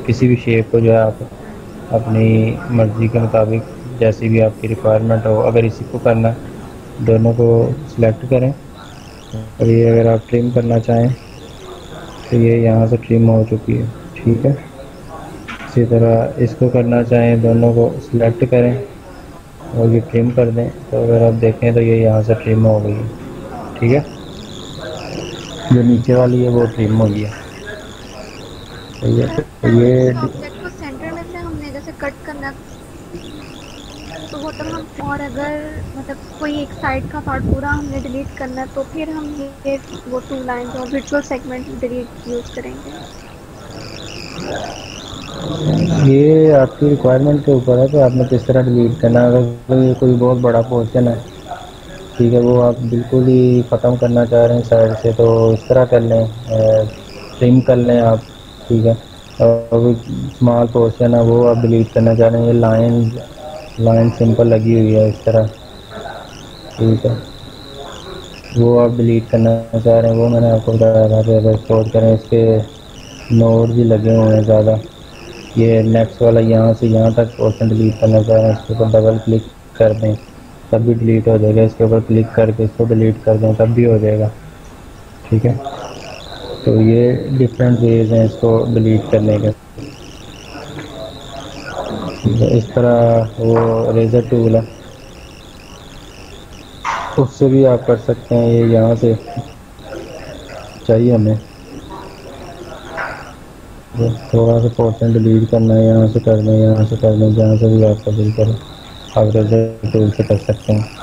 किसी भी शेप को जो है आप अपनी मर्ज़ी के मुताबिक जैसी भी आपकी रिक्वायरमेंट हो। अगर इसी को करना, दोनों को सिलेक्ट करें और ये अगर आप ट्रिम करना चाहें तो ये यहाँ से ट्रिम हो चुकी है। ठीक है, इसी तरह इसको करना चाहें, दोनों को सिलेक्ट करें और ये ट्रिम कर दें, तो अगर आप देखें तो ये यहाँ से ट्रिम हो गई है। ठीक है, जो नीचे वाली है वो ट्रिम हो गई है। तो ये तो ये ऑब्जेक्ट को सेंटर में से हमने जैसे कट करना तो वो तो हम, और अगर मतलब कोई एक साइड का पार्ट पूरा हमने डिलीट करना तो फिर हम ये वो टू लाइन और विजुअल सेगमेंट डिलीट यूज़ करेंगे। ये आपकी रिक्वायरमेंट के ऊपर है कि आपने किस तरह डिलीट करना। अगर कोई कोई बहुत बड़ा पोर्शन है, ठीक है, वो आप बिल्कुल ही ख़त्म करना चाह रहे हैं साइड से, तो इस तरह कर लें, ट्रिम कर लें आप। ठीक है, और कोई स्मॉल पोर्शन है वो आप डिलीट करना चाह रहे हैं, ये लाइन लाइन सिंपल लगी हुई है इस तरह। ठीक है, वो आप डिलीट करना चाह रहे हैं, वो मैंने आपको बताया था कि अगर स्टोर करें। इसके नोड भी लगे हुए हैं ज़्यादा। ये नेक्स्ट वाला यहाँ से यहाँ तक पोर्शन डिलीट करना चाह रहे हैं, इसके ऊपर डबल क्लिक कर दें तब भी डिलीट हो जाएगा। इसके ऊपर क्लिक करके इसको डिलीट कर दें तब भी हो जाएगा। ठीक है, तो ये डिफरेंट वेज हैं इसको डिलीट करने के। इस तरह वो रेजर टूल है, उससे भी आप कर सकते हैं। ये यहाँ से चाहिए हमें, थोड़ा सा पोर्शन डिलीट करना है, यहाँ से करना है, यहाँ से करना है, जहाँ से भी आपका दिल करें आप रेजर टूल से कर सकते हैं।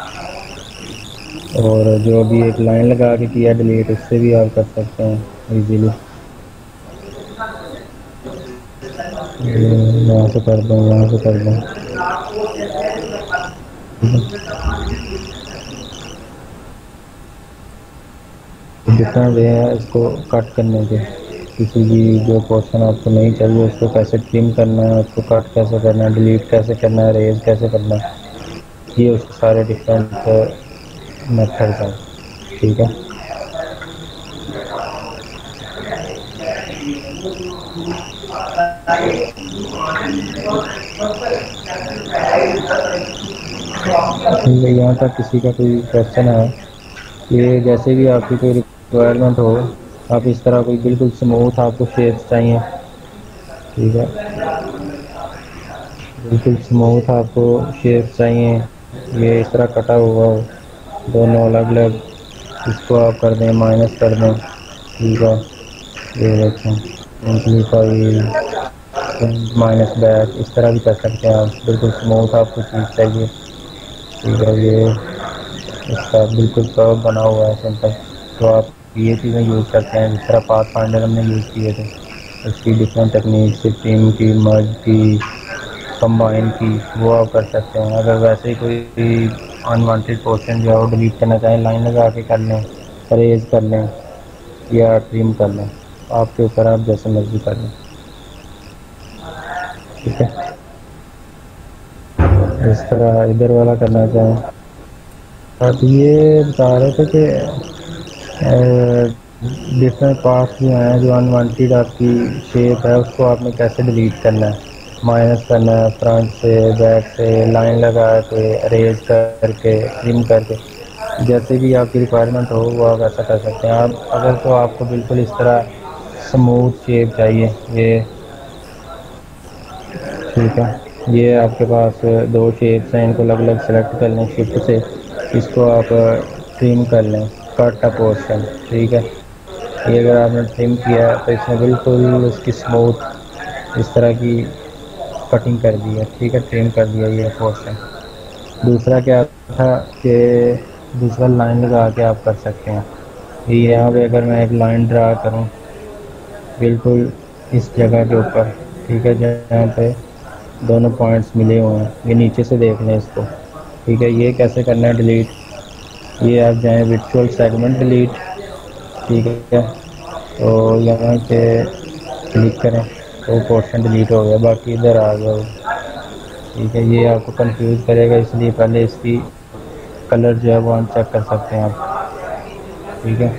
और जो अभी एक लाइन लगा के किया डिलीट, उससे भी आप कर सकते हैं इजीली। यहाँ से कर दें, यहाँ से कर दें। जितना वे है इसको कट करने के, किसी भी जो पोर्शन आपको नहीं चाहिए उसको कैसे ट्रिम करना है, उसको कट कैसे करना है, डिलीट कैसे करना है, रेज कैसे करना है, ये उसके सारे डिफरेंट मेथड्स हैं। ठीक है। यहाँ तक किसी का कोई क्वेश्चन है कि जैसे भी आपकी कोई रिक्वायरमेंट हो आप इस तरह कोई बिल्कुल स्मूथ आपको शेप्स चाहिए, ठीक है, बिल्कुल स्मूथ आपको शेप्स चाहिए, ये इस तरह कटा हुआ हो दोनों अलग अलग, इसको आप कर दें माइनस कर दें, ठीक है, ये देखें माइनस बैक इस तरह भी कर सकते हैं आप, बिल्कुल स्मूथ आपको चीज़ चाहिए, ठीक है, ये इसका बिल्कुल कर्व बना हुआ है सिंपल, तो आप ये चीज़ें यूज़ करते हैं जिस तरह पाथ फाइंडर हमने यूज़ किए थे, उसकी डिफरेंट टेक्निक शिफ्टिंग की, मर्ज की, कंबाइन की, वो आप कर सकते हैं। अगर वैसे ही कोई अनवांटेड पोर्शन जो है वो डिलीट करना चाहें, लाइन लगा के कर लें, परहेज कर लें या ट्रिम कर लें, आपके ऊपर आप जैसे मर्जी कर लें, ठीक है। इस तरह इधर वाला करना चाहें आप, ये बता रहे थे कि डिफरेंट पार्ट्स जो हैं जो अनवांटेड आपकी शेप है उसको आपने कैसे डिलीट करना है, माइनस करना है फ्रंट से बैक से, लाइन लगा के, अरेज करके, ट्रिम करके, जैसे भी आपकी रिक्वायरमेंट हो वो आप ऐसा कर सकते हैं। आप अगर तो आपको बिल्कुल इस तरह स्मूथ शेप चाहिए, ये ठीक है, ये आपके पास दो शेप्स हैं, इनको अलग अलग सेलेक्ट कर लें शिफ्ट से, इसको आप ट्रिम कर लें, कट अ पोर्शन, ठीक है, ये अगर आपने ट्रिम किया तो इसमें बिल्कुल उसकी स्मूथ इस तरह की कटिंग कर दी है, ठीक है, ट्रिम कर दिया ये पोर्शन। दूसरा क्या था कि दूसरा लाइन लगा के आप कर सकते हैं, ये यहाँ पर अगर मैं एक लाइन ड्रा करूँ बिल्कुल इस जगह के ऊपर, ठीक है, जहाँ पे दोनों पॉइंट्स मिले हुए हैं, ये नीचे से देख लें इसको, ठीक है, ये कैसे करना है डिलीट, ये आप जाएँ विचुअल सेगमेंट डिलीट, ठीक है, तो यहाँ पे क्लिक करें तो पोर्शन डिलीट हो गया, बाकी इधर आ गया, ठीक है, ये आपको कंफ्यूज करेगा, इसलिए पहले इसकी कलर जो है वो हम चेक कर सकते हैं आप, ठीक है,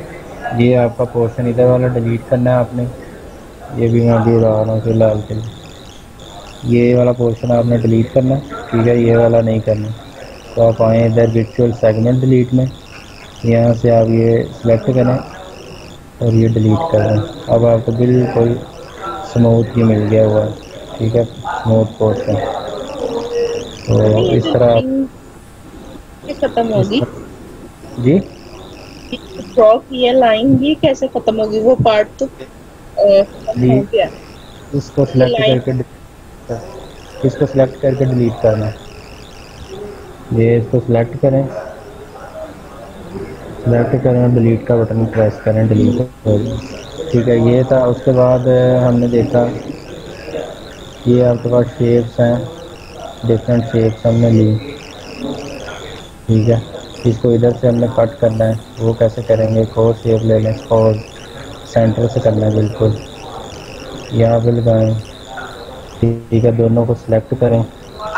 ये आपका पोर्शन इधर वाला डिलीट करना है आपने, ये भी मैं अभी उड़ा रहा हूँ फिलहाल के लिए, ये वाला पोर्शन आपने डिलीट करना है, ठीक है, ये वाला नहीं करना, तो आप आएँ इधर विचुअल सेगमेंट डिलीट में, यहाँ से आप ये सिलेक्ट करें और ये डिलीट कर दें, अब आपको बिल्कुल स्मूथ ही मिल गया हुआ है, ठीक है, स्मूथ पोर्शन। तो इस तरह खत्म होगी जी ड्रॉ किया लाइन, ये कैसे खत्म होगी वो पार्ट तो इसको सिलेक्ट करके इसको सिलेक्ट करके डिलीट करना, ये इसको सिलेक्ट करें, सिलेक्ट करें, डिलीट का बटन प्रेस करें, डिलीट हो गया, ठीक है, ये था। उसके बाद हमने देखा ये आपके पास शेप्स हैं, डिफरेंट शेप्स हमने ली, ठीक है, इसको इधर से हमने कट करना है, वो कैसे करेंगे, एक और शेप ले लें और सेंटर से करना है बिल्कुल, यहाँ पे लगाएँ, ठीक है, दोनों को सिलेक्ट करें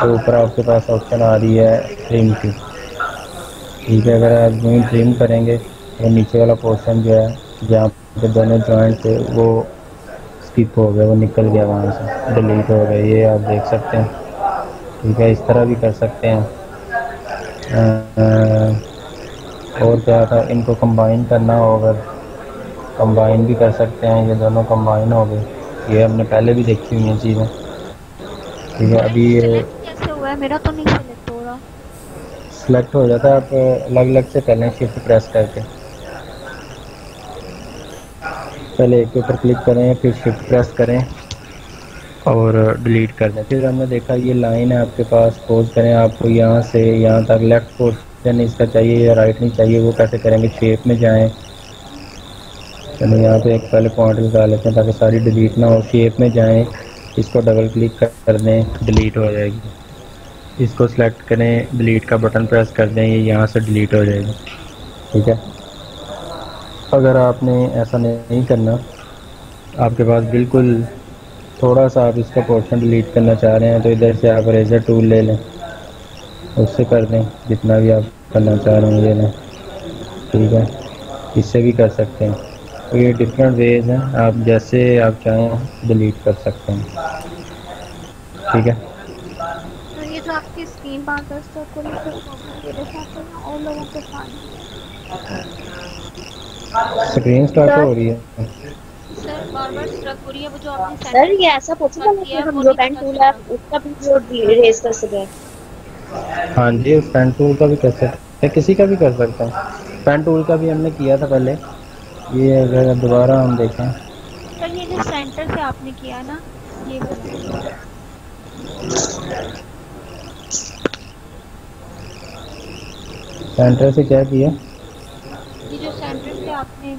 तो ऊपर आपके पास ऑप्शन आ रही है ट्रिम की, ठीक है, अगर आप जूम ट्रिम करेंगे तो नीचे वाला पोर्शन जो है जहाँ पे दोनों जॉइंट थे वो स्किप हो गया, वो निकल गया वहाँ से, डिलीट हो गया, ये आप देख सकते हैं, ठीक है, इस तरह भी कर सकते हैं। आ, आ, और क्या था, इनको कंबाइन करना होगा, कंबाइन भी कर सकते हैं, ये दोनों कंबाइन हो गए, ये हमने पहले भी देखी हुई हैं चीज़ें, ठीक है, अभी ये हुआ है मेरा तो नहीं सिलेक्ट हो रहा, सिलेक्ट हो जाता है आप अलग अलग से पहले शिफ्ट प्रेस करके, पहले एक के ऊपर क्लिक करें फिर शिफ्ट प्रेस करें और डिलीट कर दें। फिर हमने देखा ये लाइन है आपके पास, सपोज करें आपको यहाँ से यहाँ तक लेफ्ट पोर्शन इसका चाहिए या राइट नहीं चाहिए, वो कैसे करेंगे, शेप में जाएँ, चलो यहाँ पे एक पहले पॉइंट लगा लेते हैं ताकि सारी डिलीट ना हो, शेप में जाएं, इसको डबल क्लिक कर दें, डिलीट हो जाएगी, इसको सिलेक्ट करें, डिलीट का बटन प्रेस कर दें, ये यहाँ से डिलीट हो जाएगी, ठीक है। अगर आपने ऐसा नहीं करना, आपके पास बिल्कुल थोड़ा सा आप इसका पोर्शन डिलीट करना चाह रहे हैं तो इधर से आप इरेजर टूल ले लें, उससे कर दें जितना भी आप करना चाह रहे हैं, ये लें, ठीक है, इससे भी कर सकते हैं। तो ये डिफरेंट वेज हैं, आप जैसे आप चाहें डिलीट कर सकते हैं। ठीक है, तो ये जो आपकी स्कीम पाकिस्तान को और लोगों के साथ स्क्रीन स्टार्ट हो रही है सर, बार-बार स्ट्रक हो रही है वो जो आपने सर, ये ऐसा पॉसिबल है हम जो पेन टूल है उसका भी जो रेज कर सकते हैं। हां जी, पेन टूल का भी कर सकते हैं, किसी का भी कर सकते हैं। पेन टूल का भी हमने किया था पहले, ये अगर दोबारा हम देखें तो ये जो सेंटर से आपने किया ना, ये सेंटर से क्या किया, ये जो सेंटर से आपने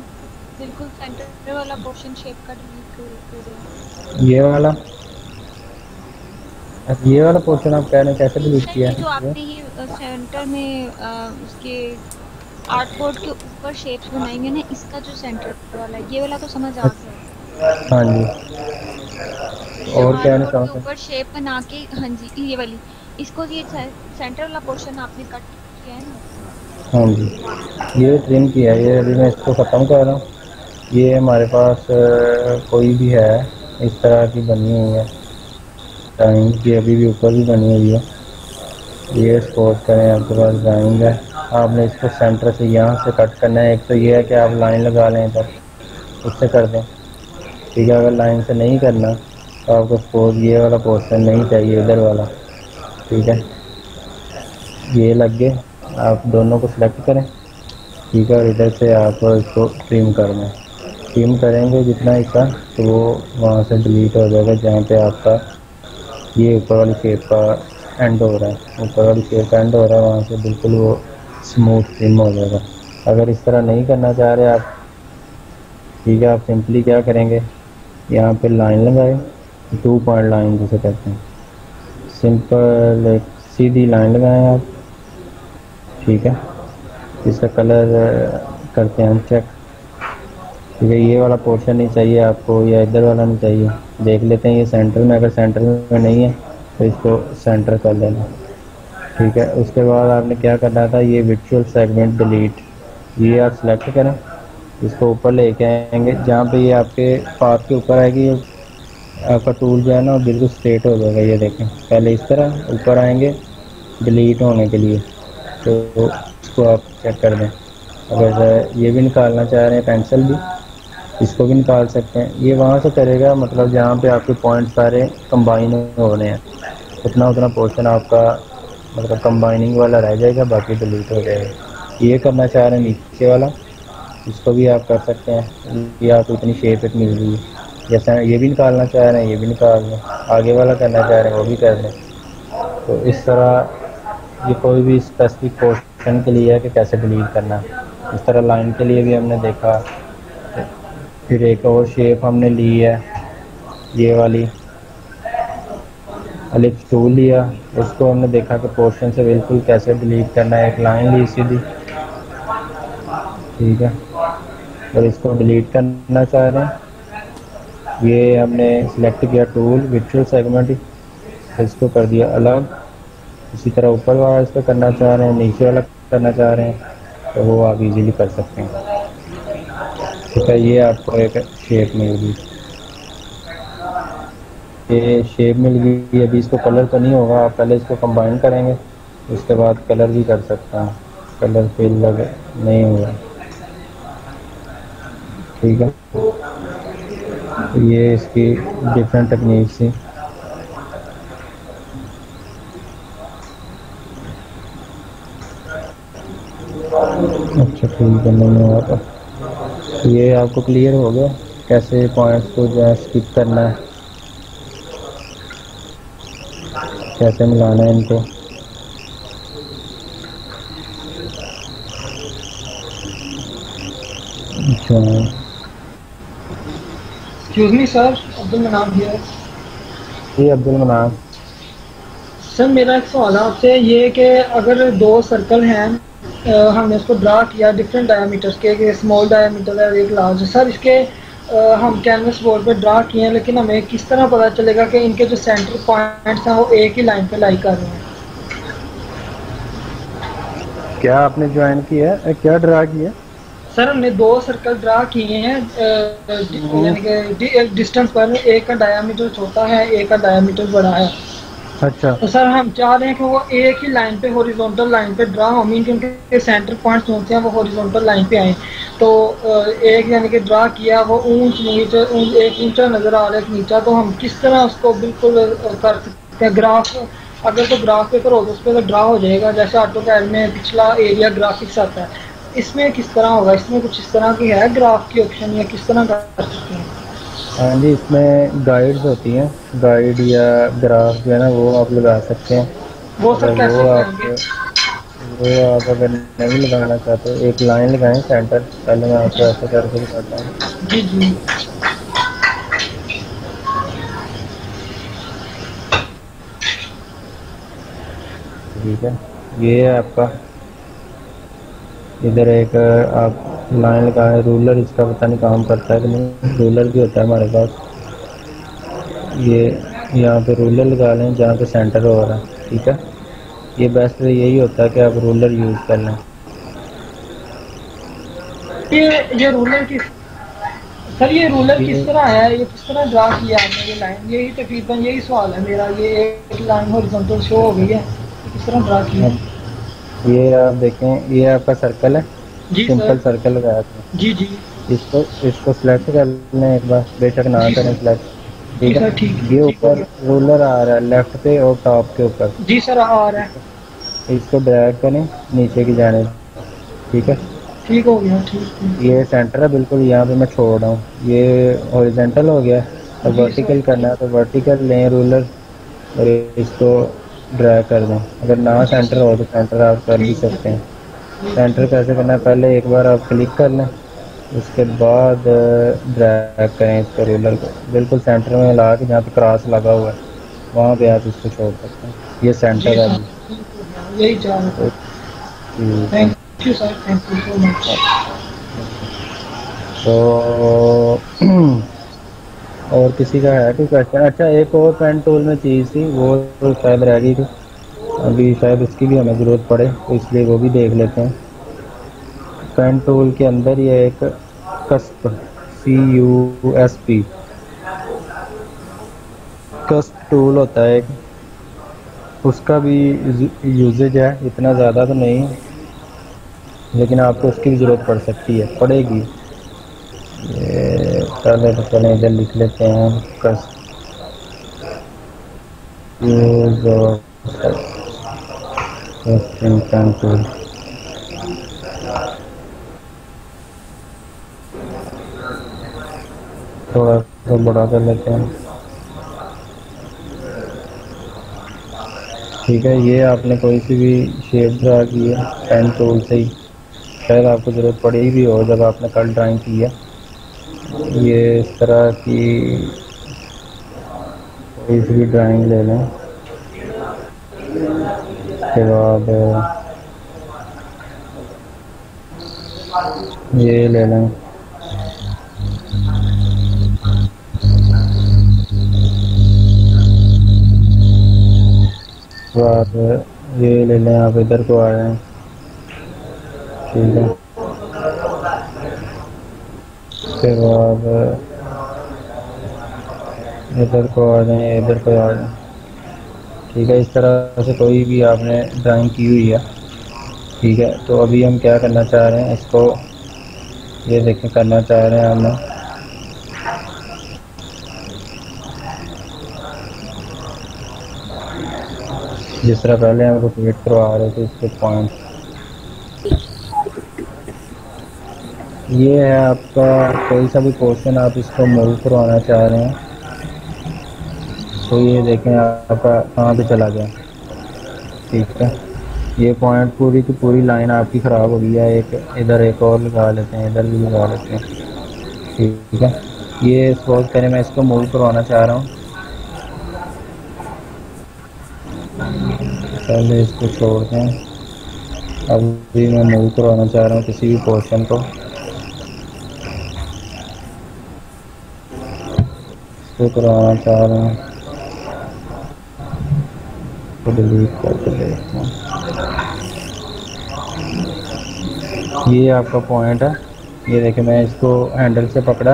बिल्कुल सेंटर वाला पोर्शन शेप का डिलीट किया, ये वाला ये वाला पोर्शन आप कह रहे हैं कैसे डिलीट किया है? जो आपने ये सेंटर में आ, उसके आर्ट बोर्ड के ऊपर शेप्स बनाएंगे ना, इसका जो सेंटर वाला ये वाला तो समझ आ गया। हाँ जी, और क्या निकाल सकते हैं ऊपर शेप बना के? हाँ जी, ये वाली, इसको ये सेंटर वाला पोर्शन आपने कट किया है ना। हाँ जी, ये ट्रिम किया है, ये अभी मैं इसको ख़त्म कर रहा हूँ। ये हमारे पास कोई भी है इस तरह की बनी हुई है, ड्राइंग की अभी भी ऊपर भी बनी हुई है। ये स्पोर्ट करें, आपके पास ड्राइंग है, आपने इसको सेंटर से यहाँ से कट करना है। एक तो ये है कि आप लाइन लगा लें इधर, उससे कर दें। ठीक है, अगर लाइन से नहीं करना तो आपको स्पोर्ट ये वाला पोर्शन नहीं चाहिए, इधर वाला। ठीक है, ये लग गए, आप दोनों को सिलेक्ट करें। ठीक है, और इधर से आप इसको ट्रिम कर दें। ट्रिम करेंगे जितना इसका, तो वो वहाँ से डिलीट हो जाएगा जहाँ पर आपका ये ऊपर वाली शेप का एंड हो रहा है। ऊपर वाली शेप एंड हो रहा है, वहाँ से बिल्कुल वो स्मूथ ट्रिम हो जाएगा। अगर इस तरह नहीं करना चाह रहे आप, ठीक है, आप सिंपली क्या करेंगे, यहाँ पे लाइन लगाए, टू पॉइंट लाइन जैसे कहते हैं, सिंपल एक सीधी लाइन लगाएं आप। ठीक है, इसका कलर करते हैं हम चेक। ठीक है, ये वाला पोर्शन नहीं चाहिए आपको, या इधर वाला नहीं चाहिए, देख लेते हैं ये सेंटर में। अगर सेंटर में नहीं है तो इसको सेंटर कर लेना। ठीक है, उसके बाद आपने क्या करना था, ये विचुअल सेगमेंट डिलीट, ये आप सेलेक्ट करें, इसको ऊपर लेके आएंगे जहाँ पे ये आपके पाथ के ऊपर आएगी। आपका टूल जो है ना बिल्कुल स्ट्रेट हो जाएगा। ये देखें, पहले इस तरह ऊपर आएंगे डिलीट होने के लिए, तो इसको आप चेक कर दें। अगर ये भी निकालना चाह रहे हैं, पेंसिल भी इसको भी निकाल सकते हैं। ये वहाँ से करेगा, मतलब जहाँ पे आपके पॉइंट सारे कंबाइन हो रहे हैं, उतना उतना पोर्शन आपका मतलब कंबाइनिंग वाला रह जाएगा, बाकी डिलीट हो जाएगा। ये करना चाह रहे हैं नीचे वाला, इसको भी आप कर सकते हैं। ये आपको इतनी शेप एक मिल रही है, जैसे ये भी निकालना चाह रहे हैं, ये भी निकाल लें, आगे वाला करना चाह रहे हैं वो भी कर लें। तो इस तरह ये कोई भी स्पेसिफिक पोर्शन के लिए है कि कैसे डिलीट करना। इस तरह लाइन के लिए भी हमने देखा, फिर एक और शेप हमने ली है, ये वाली एलिप्स टूल लिया, उसको हमने देखा कि पोर्शन से बिल्कुल कैसे डिलीट करना है। एक लाइन ली सीधी, ठीक है, और इसको डिलीट करना चाह रहे हैं। ये हमने सिलेक्ट किया टूल विचुअल सेगमेंट, इसको कर दिया अलग। इसी तरह ऊपर वाला इसको करना चाह रहे हैं, नीचे वाला करना चाह रहे हैं, तो वो आप इजीली कर सकते हैं। ठीक है, ये आपको एक शेप मिल गई, ये शेप मिल गई। अभी इसको कलर तो नहीं होगा, आप पहले इसको कंबाइन करेंगे, उसके बाद कलर भी कर सकते हैं। कलर फिल लग नहीं हुआ, ठीक है, ये इसकी डिफरेंट टेक्निक थी। अच्छा ठीक है, नहीं हुआ था, ये आपको क्लियर हो गया कैसे पॉइंट्स को जो है स्किप करना है, कैसे मिलाना है इनको। अच्छा excuse me sir, Abdul Manaf ji है। जी अब्दुल मनाफ सर, मेरा एक सवाल है आपसे, ये कि अगर दो सर्कल हैं, Uh, हमने इसको ड्रा किया डिफरेंट डायमीटर्स के, एक स्मॉल डायमीटर है और एक लार्ज। सर इसके uh, हम कैनवस बोर्ड पर ड्रा किए हैं, लेकिन हमें किस तरह पता चलेगा कि इनके जो सेंटर पॉइंट्स हैं वो एक ही लाइन पे लाई कर रहे हैं? क्या आपने ज्वाइन किया है, क्या ड्रा किया? सर हमने दो सर्कल ड्रा किए हैं, यानी कि एक डिस्टेंस पर एक का डायामीटर छोटा है, एक का डायामीटर बड़ा है। अच्छा, तो सर हम चाह रहे हैं कि वो एक ही लाइन पे, हॉरिजॉन्टल लाइन पे ड्रा हो, मीन उनके सेंटर पॉइंट्स जो हैं वो हॉरिजॉन्टल लाइन पे आए। तो एक यानी कि ड्रा किया वो ऊंच नीचे, एक ऊंचा नजर आ रहा है नीचा, तो हम किस तरह उसको बिल्कुल कर सकते हैं? ग्राफ अगर तो ग्राफ पे करो तो उस पर ड्रा हो जाएगा, जैसे ऑटो कैड में पिछला एरिया ग्राफिक्स आता है, इसमें किस तरह होगा? इसमें कुछ इस तरह की है ग्राफ की ऑप्शन या किस तरह कर सकते हैं? हाँ जी, इसमें गाइड्स होती हैं, गाइड या ग्राफ जो है ना वो आप लगा सकते हैं। वो सर कैसे लगाएंगे? वो आप अगर नहीं लगाना चाहते एक लाइन लगाएं सेंटर, पहले मैं आपको ऐसा करके दिखाता हूँ। जी जी ठीक है, ये है आपका, इधर एक आप लाइन लगाए। रूलर इसका पता नहीं काम करता है कि नहीं, रूलर भी होता है हमारे पास। ये यहाँ पे रूलर लगा लें जहाँ पे सेंटर हो रहा है, ठीक है। ये बेस्ट यही होता है कि आप रूलर यूज़ कर लें। ये ये रूलर किस सर ये रूलर किस तरह है, ये किस तरह ड्रा किया आपने ये लाइन? यही तकरीबन यही सवाल है मेरा। ये एक लाइन हॉरिजॉन्टल शो हो गई है, किस तरह ड्रा किया? ये आप देखें, ये आपका सर्कल है, सिंपल सर्कल लगाया था। जी जी, इसको इसको सिलेक्ट कर लें एक बार, बेशक ना करें सिलेक्ट, ठीक है। ये ऊपर रोलर आ रहा है लेफ्ट पे और टॉप के ऊपर। जी सर आ रहा है, इसको ड्रैग करें नीचे की जानिब, ठीक है। ठीक हो गया, ठीक। ये सेंटर है बिल्कुल, यहाँ पे मैं छोड़ रहा हूँ। ये हॉरिजॉन्टल हो गया, और वर्टिकल करना है तो वर्टिकल लें रोलर और इसको ड्रैग कर दें। अगर ना सेंटर हो तो सेंटर आप कर भी सकते हैं। सेंटर कैसे करना है, पहले एक बार आप क्लिक कर लें, उसके बाद ड्रैग करें इसको रोलर को बिल्कुल सेंटर में ला के, जहाँ पे क्रॉस लगा हुआ है वहाँ पे आप इसको छोड़ सकते हैं। ये सेंटर है, यही तो। और किसी का है कोई क्वेश्चन? अच्छा, एक और पेन टूल में चीज़ थी वो तो शायद रह गई थी, अभी शायद इसकी भी हमें ज़रूरत पड़े तो इसलिए वो भी देख लेते हैं। पेन टूल के अंदर ये एक cusp, C U S P cusp tool होता है एक, उसका भी यूजेज है, इतना ज़्यादा तो नहीं लेकिन आपको उसकी भी ज़रूरत पड़ सकती है, पड़ेगी। ये पहले तो पहले इधर लिख लेते हैं कस, थोड़ा तो बड़ा कर लेते हैं, ठीक है। ये आपने कोई सी भी शेप ड्रा की है पेन टूल से ही, शायद आपको ज़रूरत पड़ी भी हो जब आपने कल ड्राइंग की है। ये इस तरह की कोई भी ड्राइंग ले लें, उसके बाद ये ले लें, उसके बाद ये ले लें। आप इधर को आ रहे हैं, ठीक है। उसके बाद इधर को आ जाएँ, इधर को आ जाएँ, ठीक है। इस तरह से कोई भी आपने ड्राइंग की हुई है, ठीक है। तो अभी हम क्या करना चाह रहे हैं, इसको ये देखें करना चाह रहे हैं हमने, जिस तरह पहले हम रोटेट करवा रहे थे इसके पॉइंट। ये है आपका, कोई सा भी पोर्शन आप इसको मूव करवाना चाह रहे हैं, तो ये देखें आपका कहाँ पे चला गया, ठीक है। ये पॉइंट पूरी की पूरी लाइन आपकी ख़राब हो गई है। एक इधर एक और लगा लेते हैं, इधर भी लगा लेते हैं, ठीक है। ये सपोज करें मैं इसको मूव करवाना चाह रहा हूँ, पहले इसको छोड़ते हैं। अब भी मैं मूव करवाना चाह रहा हूँ किसी भी पोर्शन को, करवाना चाह रहे हैं तो डिलीट करके देखते हैं। ये आपका पॉइंट है, ये देखें मैं इसको हैंडल से पकड़ा,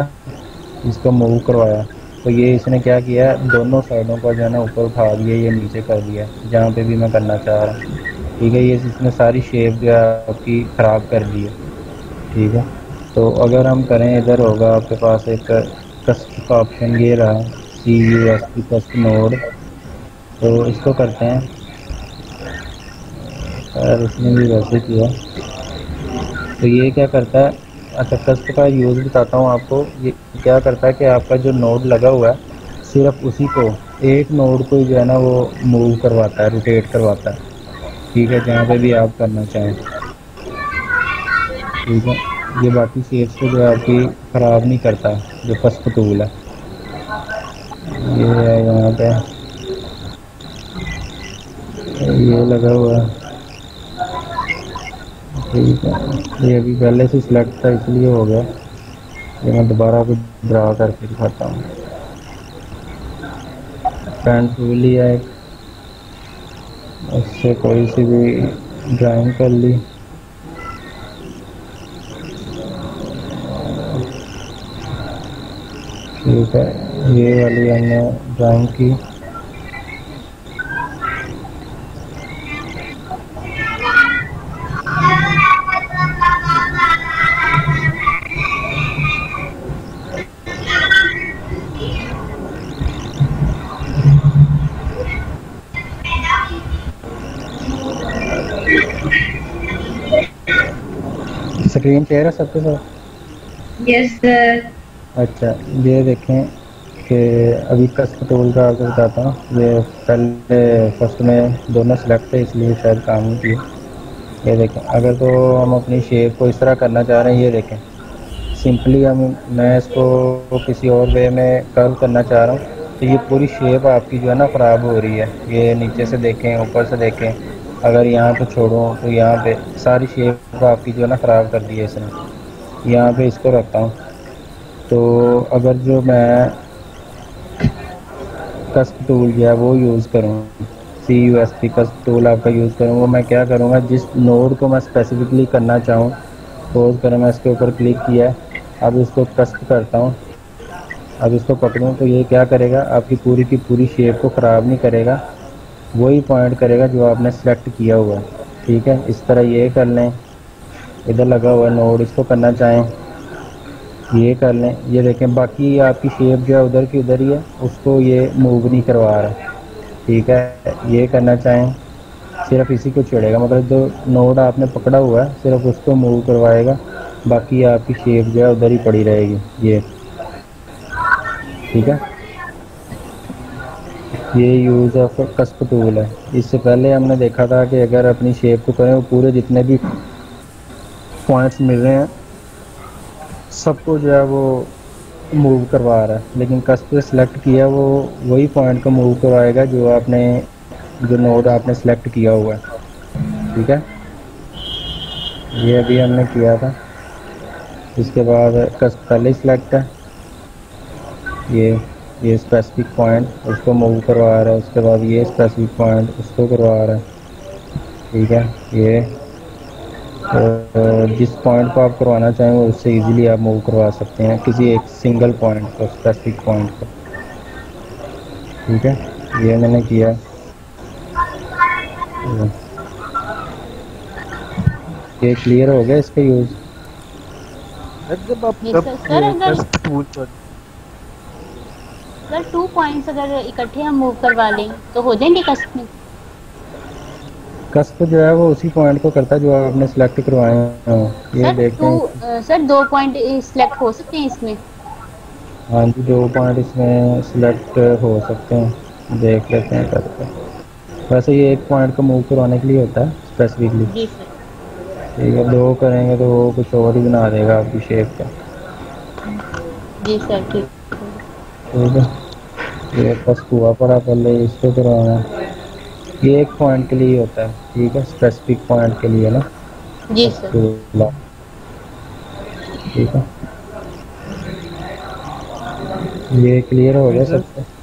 इसको मूव करवाया तो ये इसने क्या किया, दोनों साइडों को जो है ना ऊपर उठा दिया, ये नीचे कर दिया जहाँ पे भी मैं करना चाह रहा हूँ। ठीक है, ये इसने सारी शेप जो आपकी ख़राब कर दी है। ठीक है, तो अगर हम करें इधर होगा आपके पास एक कस्ट का ऑप्शन ये रहा, C U S P cusp mode, तो इसको करते हैं। और इसने भी वैसे किया तो ये क्या करता है, अच्छा कस्ट का यूज़ बताता हूँ आपको। ये क्या करता है कि आपका जो नोड लगा हुआ है सिर्फ उसी को, एक नोड को जो है ना वो मूव करवाता है, रोटेट करवाता है। ठीक है, जहाँ पे भी आप करना चाहें। ठीक है, ये बाकी शेप्स को जो है आपकी ख़राब नहीं करता जो कस्ट टूल है। ये है यहाँ पे ये लगा हुआ है। ठीक है, ये अभी पहले से सिलेक्ट था इसलिए हो गया, ये मैं दोबारा कुछ ड्रा करके दिखाता हूँ। पेन टूल लिया एक, उससे कोई सी भी ड्राइंग कर ली। ठीक है, ये वाली हमने ड्राइंग की। स्क्रीन शेयर है सबके साथ? Yes sir. अच्छा, ये देखें कि अभी कस्ट टूल का आपको बताता हूँ। ये पहले फर्स्ट में दोनों सेलेक्ट है इसलिए शायद काम नहीं किया। ये देखें, अगर तो हम अपनी शेप को इस तरह करना चाह रहे हैं, ये देखें सिंपली हम मैं इसको किसी और वे में कर्व करना चाह रहा हूँ तो ये पूरी शेप आपकी जो है ना ख़राब हो रही है। ये नीचे से देखें, ऊपर से देखें, अगर यहाँ पे छोड़ो तो यहाँ पे सारी शेप आपकी जो है ना ख़राब कर दी है इसने। यहाँ पे इसको रखता हूँ तो अगर जो मैं कस्ट टूल जो है वो यूज़ करूँ, C U S P cusp tool आपका यूज़ करूँ, वो मैं क्या करूँगा, जिस नोड को मैं स्पेसिफिकली करना चाहूँ सपोज करें मैं इसके ऊपर क्लिक किया, अब इसको कस्ट करता हूँ, अब इसको पकड़ूँ तो ये क्या करेगा, आपकी पूरी की पूरी शेप को ख़राब नहीं करेगा, वही पॉइंट करेगा जो आपने सेलेक्ट किया हुआ है। ठीक है, इस तरह ये कर लें, इधर लगा हुआ नोड इसको करना चाहें ये कर लें। ये देखें बाकी आपकी शेप जो है उधर की उधर ही है, उसको ये मूव नहीं करवा रहा। ठीक है, ये करना चाहें सिर्फ इसी को छोड़ेगा, मतलब जो नोड आपने पकड़ा हुआ है सिर्फ उसको मूव करवाएगा, बाकी आपकी शेप जो है उधर ही पड़ी रहेगी। ये ठीक है, ये यूज़ ऑफ कस्प टूल है। इससे पहले हमने देखा था कि अगर अपनी शेप को करें वो पूरे जितने भी पॉइंट्स मिल रहे हैं सबको जो है वो मूव करवा रहा है, लेकिन कस्प पे सेलेक्ट किया वो वही पॉइंट को मूव करवाएगा जो आपने जो नोड आपने सेलेक्ट किया हुआ है। ठीक है, ये अभी हमने किया था। इसके बाद कस्प पहले सेलेक्ट है, ये ये स्पेसिफिक पॉइंट उसको मूव करवा रहा है, उसके बाद ये स्पेसिफिक पॉइंट उसको करवा रहा है। ठीक है, ये तो जिस पॉइंट को आप करवाना चाहें वो उससे इजीली आप मूव करवा सकते हैं, किसी एक सिंगल पॉइंट को, स्पेसिफिक पॉइंट को। ठीक है, ये मैंने किया। ये क्लियर हो गया इसका यूज़। अगर टू पॉइंट्स अगर इकट्ठे हम मूव करवा लें तो हो जाएंगे कस्प में? कस्प जो है वो उसी पॉइंट को करता है जो आपने सिलेक्ट करवाए हैं। ये देखते हैं सर, दो पॉइंट सिलेक्ट हो सकते हैं इसमें? हाँ जी, दो पॉइंट इसमें सिलेक्ट हो सकते हैं, देख लेते हैं करते हैं। वैसे ये एक पॉइंट को मूव करवाने के लिए होता है स्पेसिफिकली। जी सर। ठीक है, दो करेंगे तो वो कुछ और ही बना देगा आपकी शेप का। जी सर, ठीक। ठीक है, ये कस्ट हुआ पड़ा, पहले इसको करवाना है। ये एक पॉइंट के लिए होता है। ठीक है, स्पेसिफिक पॉइंट के लिए ना। जी सर। ठीक है, ये क्लियर हो गया सबसे।